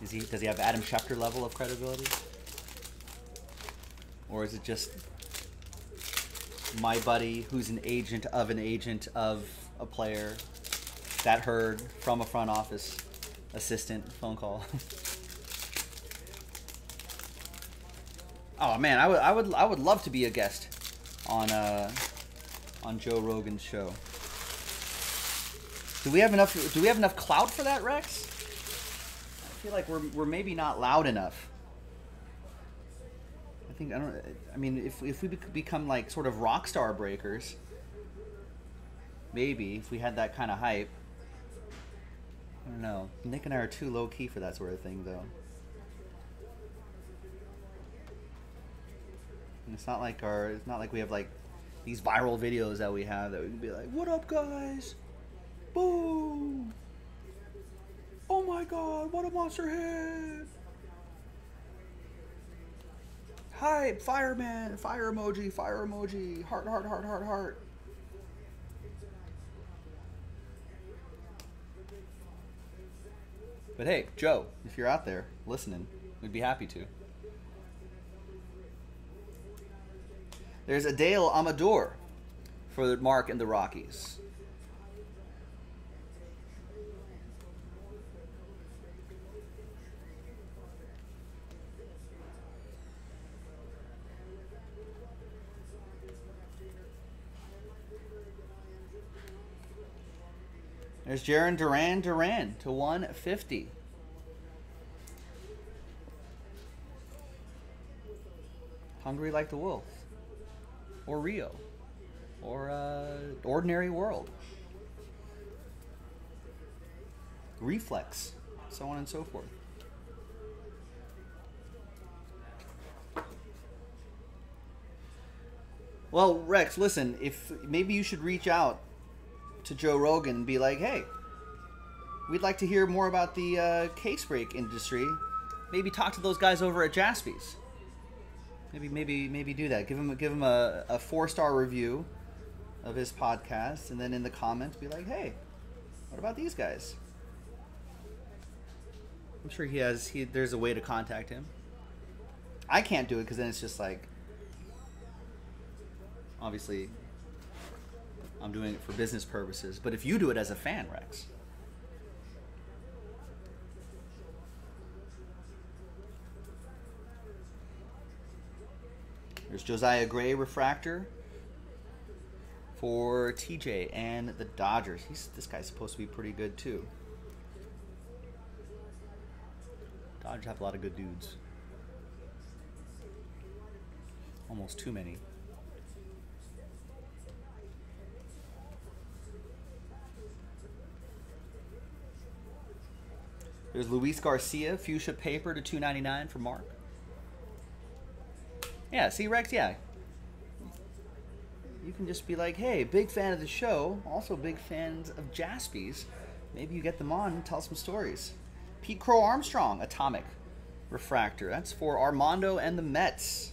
does he have Adam Schefter level of credibility? Or is it just my buddy who's an agent of a player that heard from a front office assistant phone call? Oh man, I would love to be a guest on on Joe Rogan's show. Do we have enough? Do we have enough clout for that, Rex? I feel like we're maybe not loud enough. I think I don't. I mean, if we become like sort of rock star breakers, maybe if we had that kind of hype. I don't know. Nick and I are too low key for that sort of thing, though. And it's not like our. It's not like we have like these viral videos that we have that we can be like, "What up, guys? Boom! Oh my God! What a monster hit! Hi, fireman! Fire emoji! Fire emoji! Heart! Heart! Heart! Heart! Heart!" But hey, Joe, if you're out there listening, we'd be happy to. There's Adele Amador for Mark and the Rockies. There's Jarren Duran to 150. Hungry like the wolf, or Rio, or Ordinary World, Reflex, so on and so forth. Well, Rex, listen, if maybe you should reach out to Joe Rogan and be like, hey, we'd like to hear more about the case break industry. Maybe talk to those guys over at Jaspy's. Maybe do that. Give him a 4-star review of his podcast, and then in the comments be like, hey, what about these guys? I'm sure he has. There's a way to contact him. I can't do it because then it's just like, obviously, I'm doing it for business purposes, but if you do it as a fan, Rex. There's Josiah Gray refractor for TJ and the Dodgers. This guy's supposed to be pretty good too. Dodgers have a lot of good dudes. Almost too many. There's Luis Garcia, fuchsia paper to 299 for Mark. Yeah, see, Rex, yeah. You can just be like, hey, big fan of the show, also big fans of Jaspy's. Maybe you get them on and tell some stories. Pete Crow Armstrong, Atomic Refractor. That's for Armando and the Mets.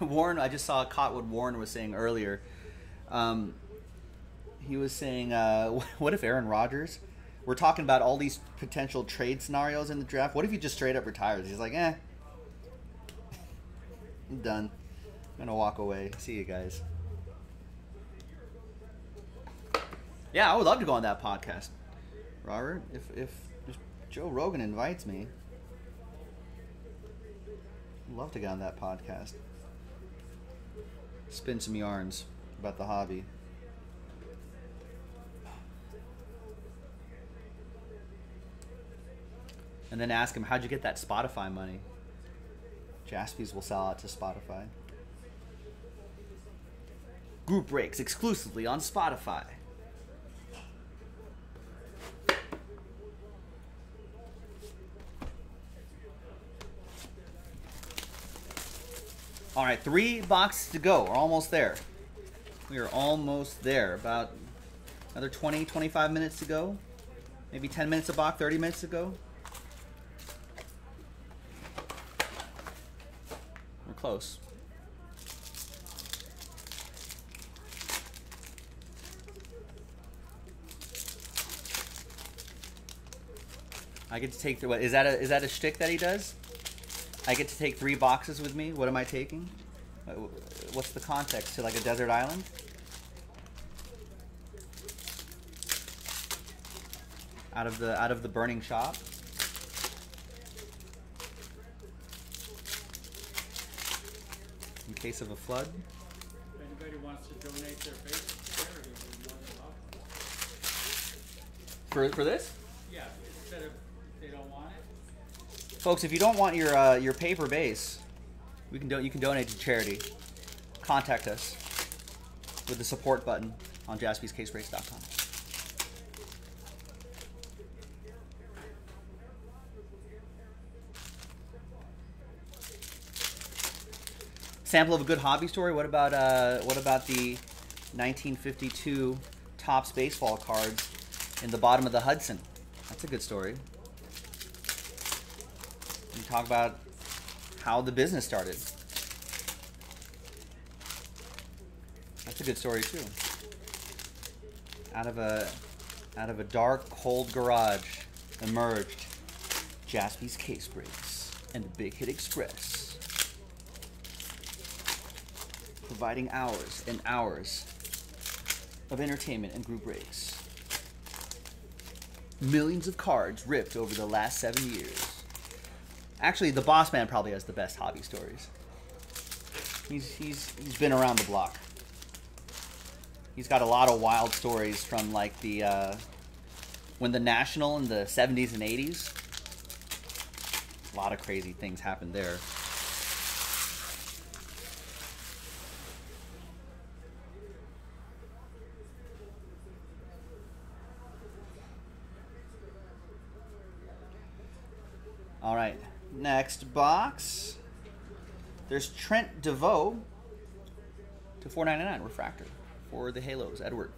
Warren, I just saw Cotwood Warren was saying earlier. He was saying, what if Aaron Rodgers? We're talking about all these potential trade scenarios in the draft. What if he just straight up retires? He's like, eh. I'm done. I'm going to walk away. See you guys. Yeah, I would love to go on that podcast, Robert. If Joe Rogan invites me, I'd love to get on that podcast. Spin some yarns about the hobby. And then ask him, how'd you get that Spotify money? Jaspy's will sell out to Spotify. Group breaks exclusively on Spotify. All right, 3 boxes to go. We're almost there. We are almost there. About another 20, 25 minutes to go. Maybe 10 minutes a box, 30 minutes to go. We're close. I get to take the, what is that a shtick that he does? I get to take 3 boxes with me. What am I taking? What's the context? To like a desert island? out of the burning shop. In case of a flood. If anybody wants to donate their base charity, we're more than welcome. For this? Yeah, instead of they don't want it. Folks, if you don't want your paper base, you can donate to charity. Contact us with the support button on JaspysCaseBreaks.com. Sample of a good hobby story. What about the 1952 Topps baseball cards in the bottom of the Hudson? That's a good story. We talk about how the business started. That's a good story too. Out of a dark, cold garage emerged Jaspy's Case Breaks and the Big Hit Express, providing hours and hours of entertainment and group breaks. Millions of cards ripped over the last 7 years. Actually, the boss man probably has the best hobby stories. He's been around the block. He's got a lot of wild stories from like the when the National in the 70s and 80s. A lot of crazy things happened there. All right, next box. There's Trent DeVoe to $4.99 refractor for the Halos, Edward.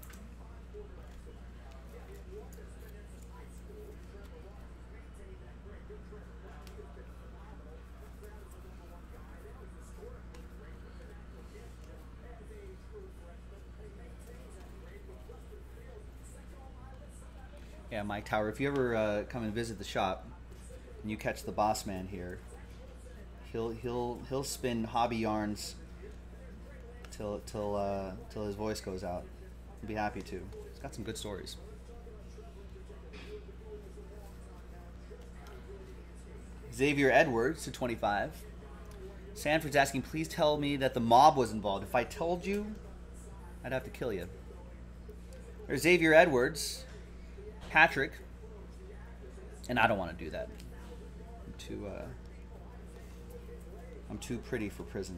Yeah, Mike Tower, if you ever come and visit the shop, and you catch the boss man here, he'll spin hobby yarns till his voice goes out. He'll be happy to. He's got some good stories. Xavier Edwards to $25. Sanford's asking, please tell me that the mob was involved. If I told you, I'd have to kill you. There's Xavier Edwards, Patrick, and I don't want to do that. I'm too pretty for prison.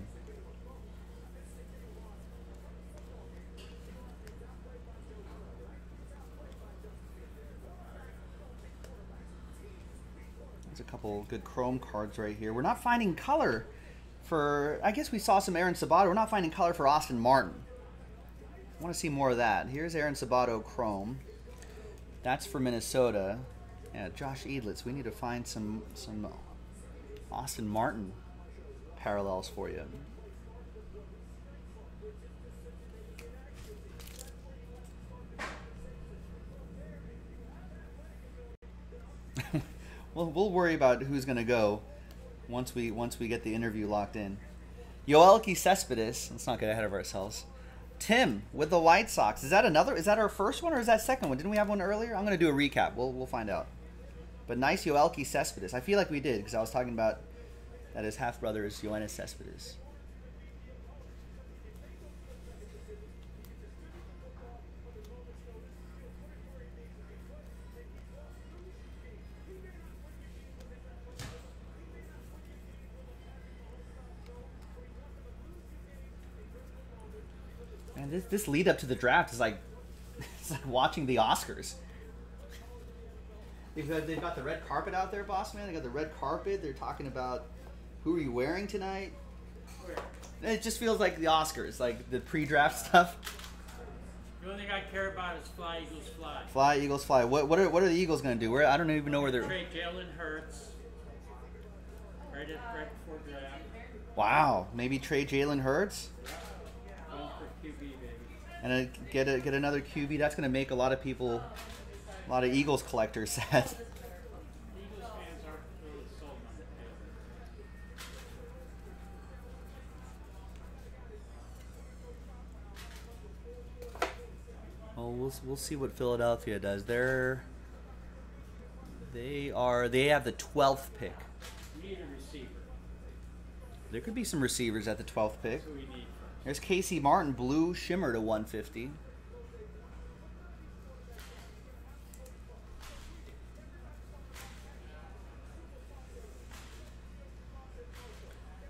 There's a couple good chrome cards right here. We're not finding color for, I guess we saw some Aaron Sabato. We're not finding color for Austin Martin. I want to see more of that. Here's Aaron Sabato chrome. That's for Minnesota. Yeah, Josh Edlitz, we need to find some Austin Martin parallels for you. We'll worry about who's gonna go once we get the interview locked in. Yoelki Cespedes, let's not get ahead of ourselves. Tim with the White Sox. Is that another? Is that our first one or is that second one? Didn't we have one earlier? I'm gonna do a recap. We'll find out. But nice Yoelki Cespedes. I feel like we did because I was talking about that his half-brother is Yoenis Cespedes. Man, this lead up to the draft is like, it's like watching the Oscars. They've got the red carpet out there, boss man. They got the red carpet. They're talking about who are you wearing tonight. It just feels like the Oscars, like the pre-draft stuff. The only thing I care about is fly, Eagles, fly. Fly, Eagles, fly. What are the Eagles going to do? Where I don't even know where they're. Trade Jalen Hurts. Right before draft. Wow, maybe trade Jalen Hurts. Going for QB, baby. And get another QB. That's going to make a lot of people. A lot of Eagles collectors sad. Well, we'll see what Philadelphia does. They're They have the 12th pick. We need a receiver. There could be some receivers at the 12th pick. That's what we need first. There's Casey Martin, blue shimmer to 150.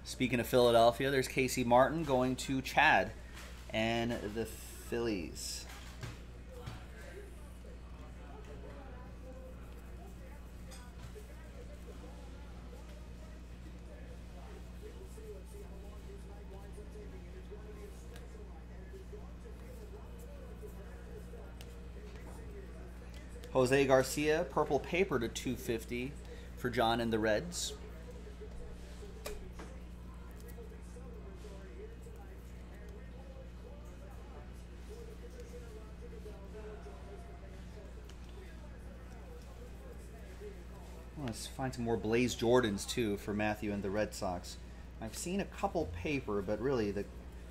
Speaking of Philadelphia, there's Casey Martin going to Chad and the Phillies. Jose Garcia, purple paper to 250 for John and the Reds. Let's find some more Blaze Jordans, too, for Matthew and the Red Sox. I've seen a couple paper, but really the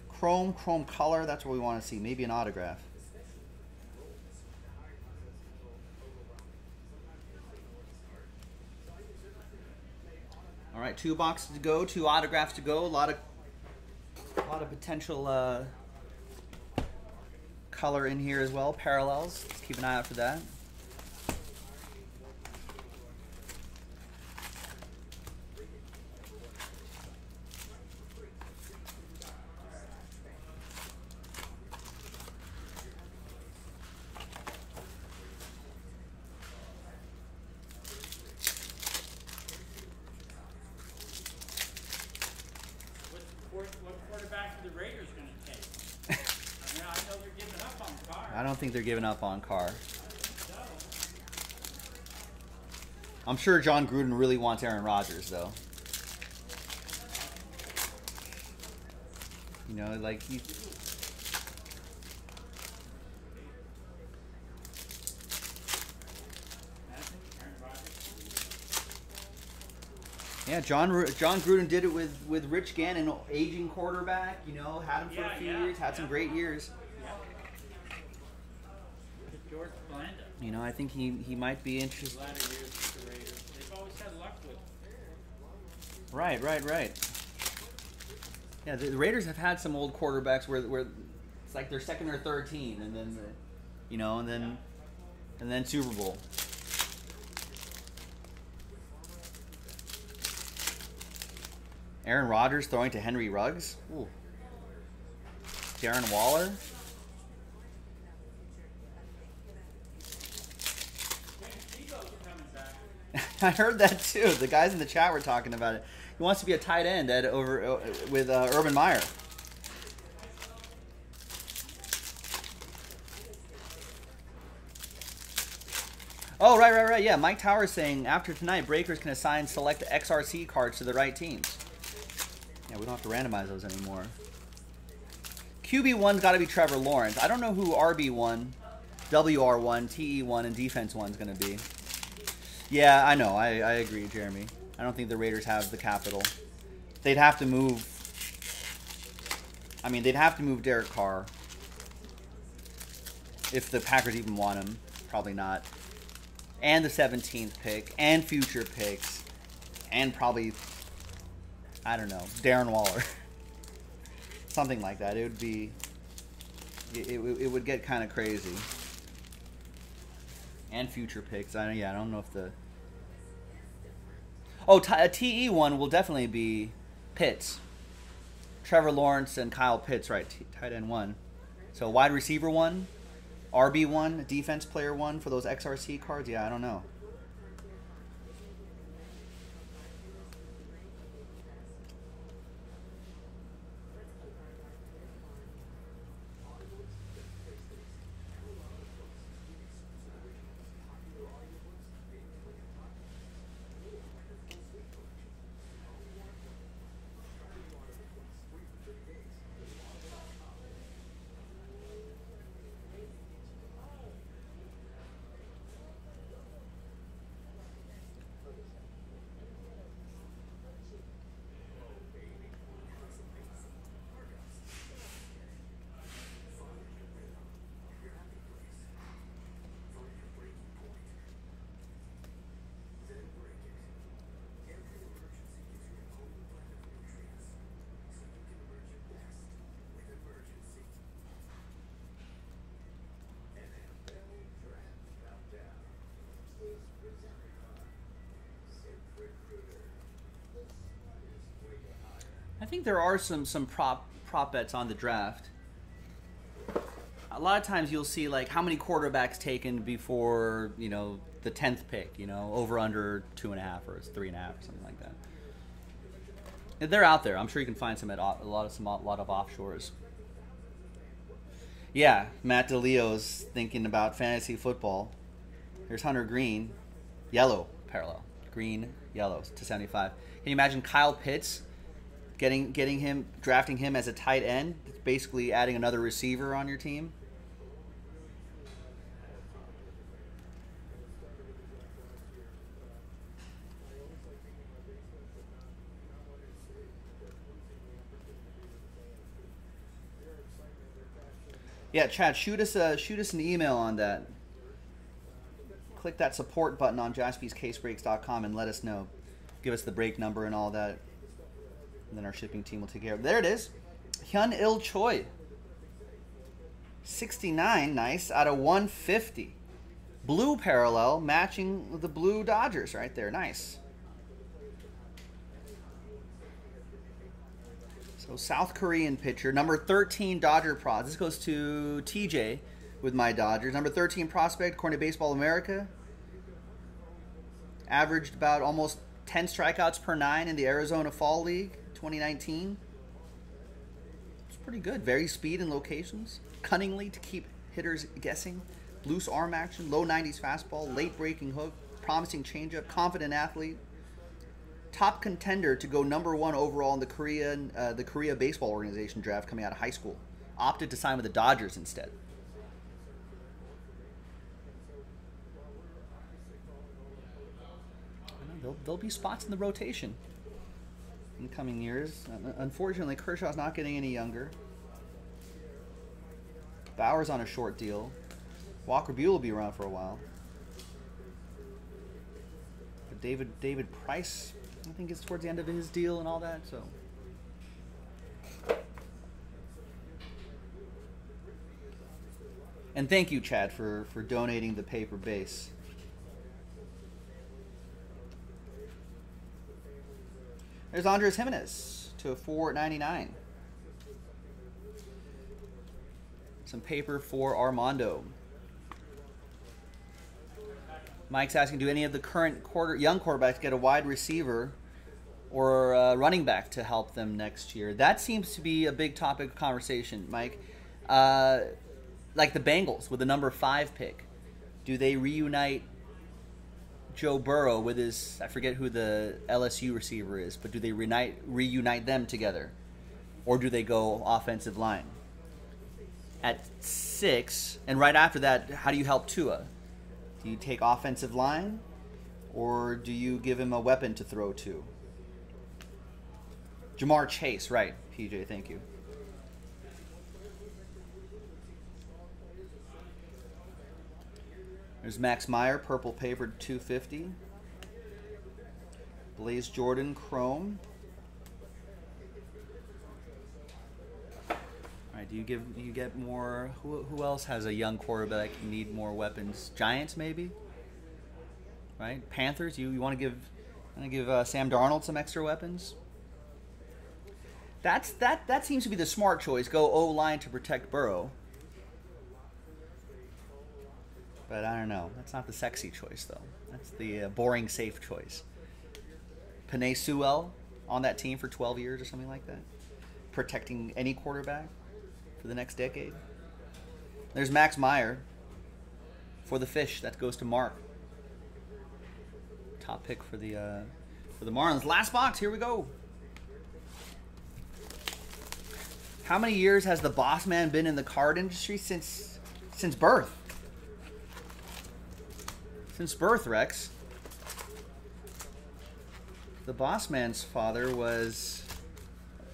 chrome color, that's what we want to see. Maybe an autograph. All right, 2 boxes to go, 2 autographs to go. A lot of potential color in here as well, parallels. Let's keep an eye out for that. I don't think they're giving up on Carr. I'm sure John Gruden really wants Aaron Rodgers, though. You know, like he... Yeah, John Gruden did it with Rich Gann, an aging quarterback. You know, had him for a few years, had some great years. You know, I think he might be interested. They've always had luck with him. Right. Yeah, the Raiders have had some old quarterbacks where it's like their second or third team, and then, you know, and then Super Bowl. Aaron Rodgers throwing to Henry Ruggs. Ooh. Darren Waller. I heard that too. The guys in the chat were talking about it. He wants to be a tight end with Urban Meyer. Oh, right. Yeah, Mike Towers saying after tonight, breakers can assign select XRC cards to the right teams. Yeah, we don't have to randomize those anymore. QB1's got to be Trevor Lawrence. I don't know who RB1, WR1, TE1, and Defense 1's going to be. Yeah, I know. I agree, Jeremy. I don't think the Raiders have the capital. They'd have to move... I mean, they'd have to move Derek Carr. If the Packers even want him. Probably not. And the 17th pick. And future picks. And probably... I don't know. Darren Waller. Something like that. It would be... It would get kind of crazy. And future picks. I don't know if the... Oh, a TE one will definitely be Pitts. Trevor Lawrence and Kyle Pitts, right? Tight end one. So wide receiver one, RB one, defense player one for those XRC cards. Yeah, I don't know. I think there are some prop bets on the draft. A lot of times you'll see like how many quarterbacks taken before, you know, the 10th pick, you know, over under 2.5 or 3.5 or something like that. And they're out there. I'm sure you can find some at a lot of offshores. Yeah, Matt DeLeo's thinking about fantasy football. Here's Hunter Green, yellow parallel, green yellow /275. Can you imagine Kyle Pitts getting him, drafting him as a tight end? It's basically adding another receiver on your team. Yeah, Chad, shoot us an email on that. Click that support button on JaspysCaseBreaks.com and let us know. Give us the break number and all that. And then our shipping team will take care of it. There it is. Hyun Il Choi. 69, nice, out of 150. Blue parallel, matching the blue Dodgers right there. Nice. So South Korean pitcher, number 13 Dodger prospect. This goes to TJ with my Dodgers. Number 13 prospect, Korea Baseball America. Averaged about almost 10 strikeouts per 9 in the Arizona Fall League. 2019. It's pretty good. Varies speed and locations. Cunningly to keep hitters guessing. Loose arm action. Low 90s fastball. Late breaking hook. Promising changeup. Confident athlete. Top contender to go #1 overall in the Korea Baseball Organization draft coming out of high school. Opted to sign with the Dodgers instead. There'll be spots in the rotation in coming years. Unfortunately, Kershaw's not getting any younger. Bauer's on a short deal. Walker Buehler will be around for a while. But David Price, I think, is towards the end of his deal and all that. So and thank you, Chad, for donating the paper base. There's Andres Jimenez to $4.99. Some paper for Armando. Mike's asking, do any of the current young quarterbacks get a wide receiver or a running back to help them next year? That seems to be a big topic of conversation, Mike. Like the Bengals with the number 5 pick. Do they reunite Joe Burrow with his, I forget who the LSU receiver is, but do they reunite them together? Or do they go offensive line? At 6, and right after that, how do you help Tua? Do you take offensive line, or do you give him a weapon to throw to? Jamar Chase, right, PJ, thank you. There's Max Meyer, purple paper, $2.50. Blaze Jordan, chrome. All right, do you get more? Who else has a young quarterback that need more weapons? Giants, maybe. Right, Panthers. You want to give Sam Darnold some extra weapons? That seems to be the smart choice. Go O-line to protect Burrow. But I don't know. That's not the sexy choice, though. That's the boring, safe choice. Panay Sewell on that team for 12 years or something like that. Protecting any quarterback for the next decade. There's Max Meyer for the fish. That goes to Mark. Top pick for the Marlins. Last box. Here we go. How many years has the boss man been in the card industry? Since birth. Since birth, Rex. The boss man's father was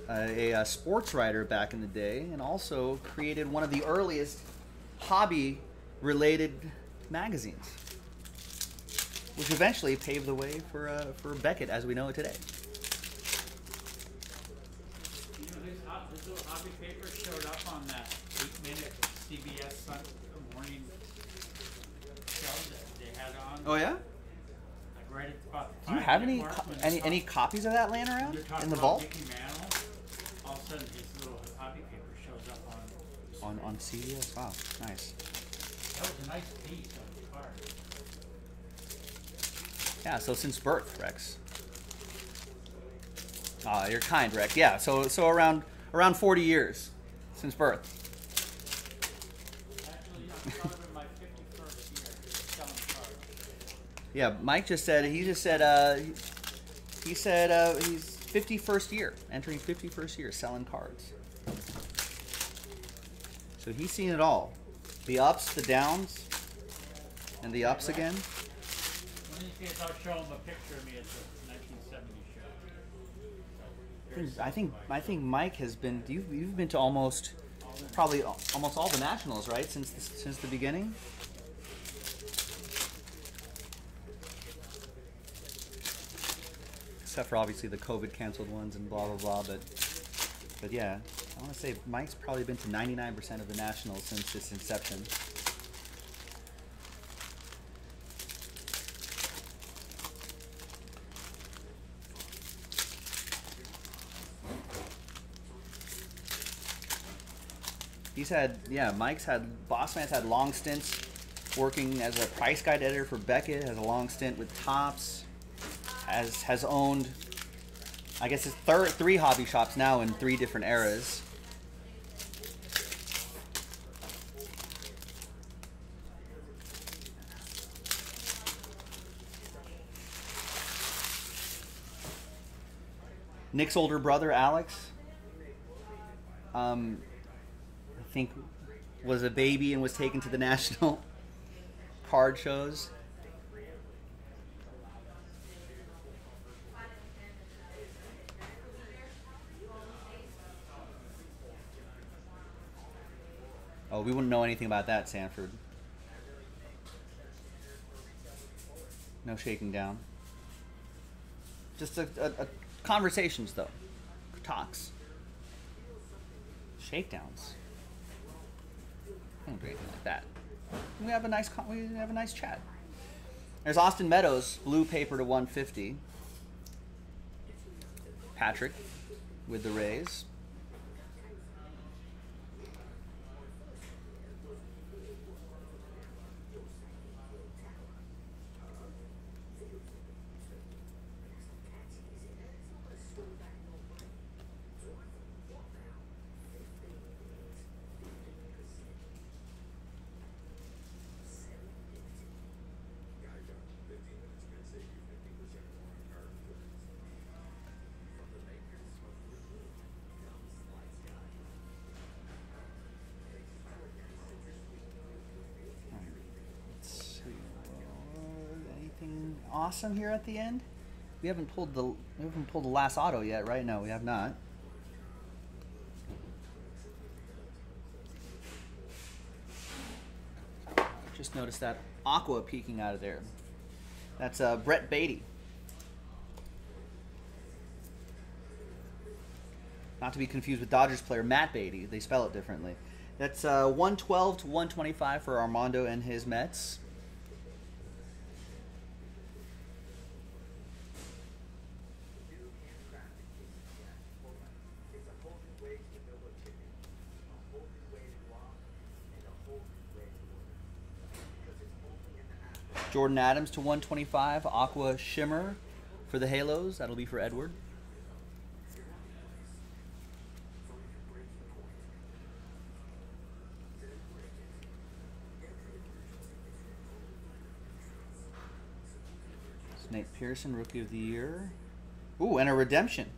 a sports writer back in the day and also created one of the earliest hobby-related magazines, which eventually paved the way for Beckett as we know it today. You know, his little hobby paper showed up on that 8-minute CBS Sunday morning show that they had on. Oh yeah. Like right at about. Do you have any copies of that laying around in the vault? on CDs. Wow, nice. That was a nice piece on the card. Yeah, so since birth, Rex. Ah, you're kind, Rex. Yeah, so around 40 years since birth. Actually, my 51st year selling cards. Yeah, Mike just said he said he's 51st year, entering 51st year selling cards. So he's seen it all. The ups, the downs, and the ups again. One of these days I'll show him a picture of me at the 1970 show. I think Mike has been. You've been to almost all the Nationals, right? Since the beginning. Except for obviously the COVID canceled ones and blah blah blah, but yeah, I want to say Mike's probably been to 99% of the Nationals since its inception. He's had, yeah, Bossman's had long stints working as a price guide editor for Beckett, has a long stint with Topps, has owned, I guess it's three hobby shops now in three different eras. Nick's older brother, Alex, I think was a baby and was taken to the national card shows. Oh, we wouldn't know anything about that, Sanford. No shaking down. Just a conversations, though. Talks. Shakedowns. I don't do anything like that. We have a nice chat. There's Austin Meadows, blue paper to 150. Patrick with the Rays. Awesome here at the end. We haven't pulled the last auto yet, right? No, we have not. Just noticed that aqua peeking out of there. That's Brett Beatty. Not to be confused with Dodgers player Matt Beatty. They spell it differently. That's 112 to 125 for Armando and his Mets. Jordan Adams to 125, Aqua Shimmer for the Halos. That'll be for Edward. It's Nate Pearson, Rookie of the Year. Ooh, and a redemption.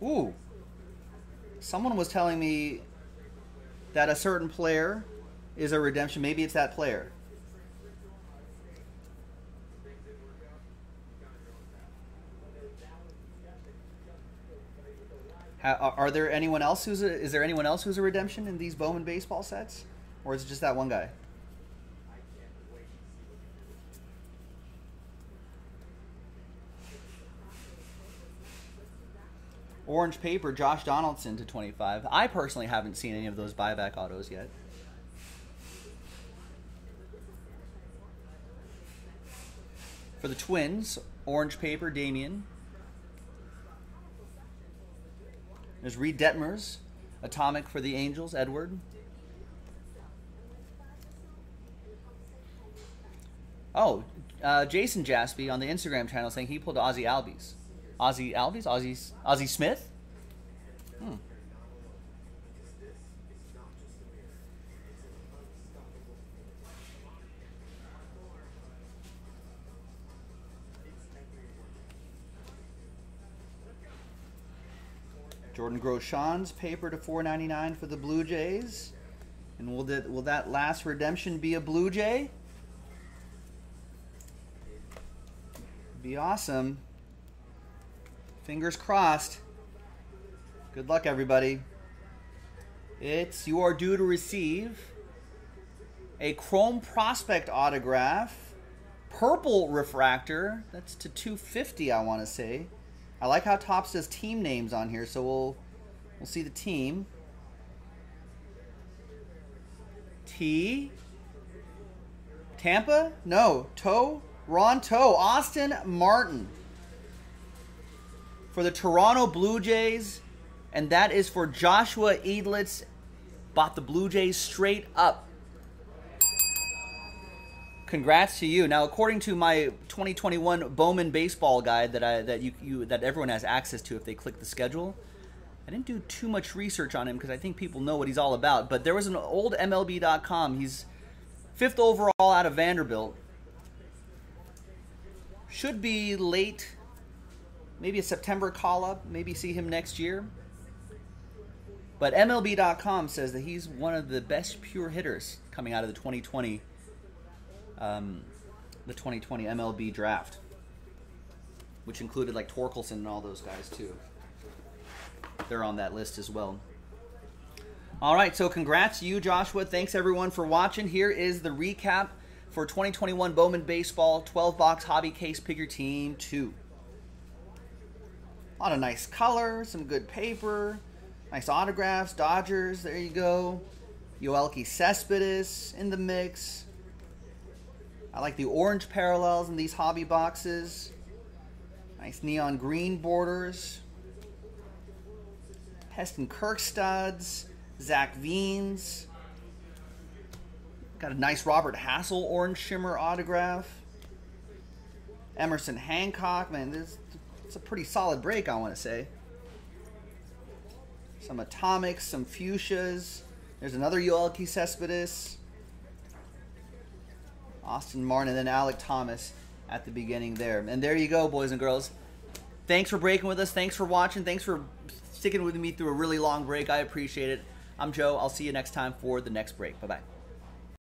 Ooh. Someone was telling me that a certain player is a redemption. Maybe it's that player. Are there anyone else who's a, is there anyone else who's a redemption in these Bowman baseball sets, or is it just that one guy? Orange paper, Josh Donaldson to 25. I personally haven't seen any of those buyback autos yet. For the Twins, orange paper, Damien. There's Reed Detmers, Atomic for the Angels, Edward. Oh, Jason Jaspy on the Instagram channel saying he pulled Ozzy Albies. Ozzy Albies? Ozzy Smith? Hmm. Jordan Groshans, paper to $4.99 for the Blue Jays. And will that last redemption be a Blue Jay? Be awesome. Fingers crossed. Good luck, everybody. It's you are due to receive a Chrome Prospect autograph, purple refractor. That's to 250, I want to say. I like how Topps does team names on here, so we'll see the team. T. Tampa? No. Toe? Ron Toe. Austin Martin. For the Toronto Blue Jays. And that is for Joshua Eidlitz. Bought the Blue Jays straight up. Congrats to you. Now, according to my 2021 Bowman baseball guide that everyone has access to if they click the schedule, I didn't do too much research on him because I think people know what he's all about. But there was an old MLB.com. He's 5th overall out of Vanderbilt. Should be late, maybe a September call-up. Maybe see him next year. But MLB.com says that he's one of the best pure hitters coming out of the 2020 MLB draft, which included like Torkelson and all those guys too. They're on that list as well. All right, so congrats to you, Joshua. Thanks everyone for watching. Here is the recap for 2021 Bowman Baseball 12-box hobby case pick your team 2. A lot of nice color, some good paper, nice autographs. Dodgers, there you go. Yoelki Cespedes in the mix. I like the orange parallels in these hobby boxes. Nice neon green borders. Heston Kirkstad's, Zach Veens. Got a nice Robert Hassel orange shimmer autograph. Emerson Hancock, man, it's a pretty solid break, I want to say. Some atomics, some fuchsias. There's another Yoelki Cespedes. Austin Martin, and then Alec Thomas at the beginning there. And there you go, boys and girls. Thanks for breaking with us. Thanks for watching. Thanks for sticking with me through a really long break. I appreciate it. I'm Joe. I'll see you next time for the next break. Bye-bye.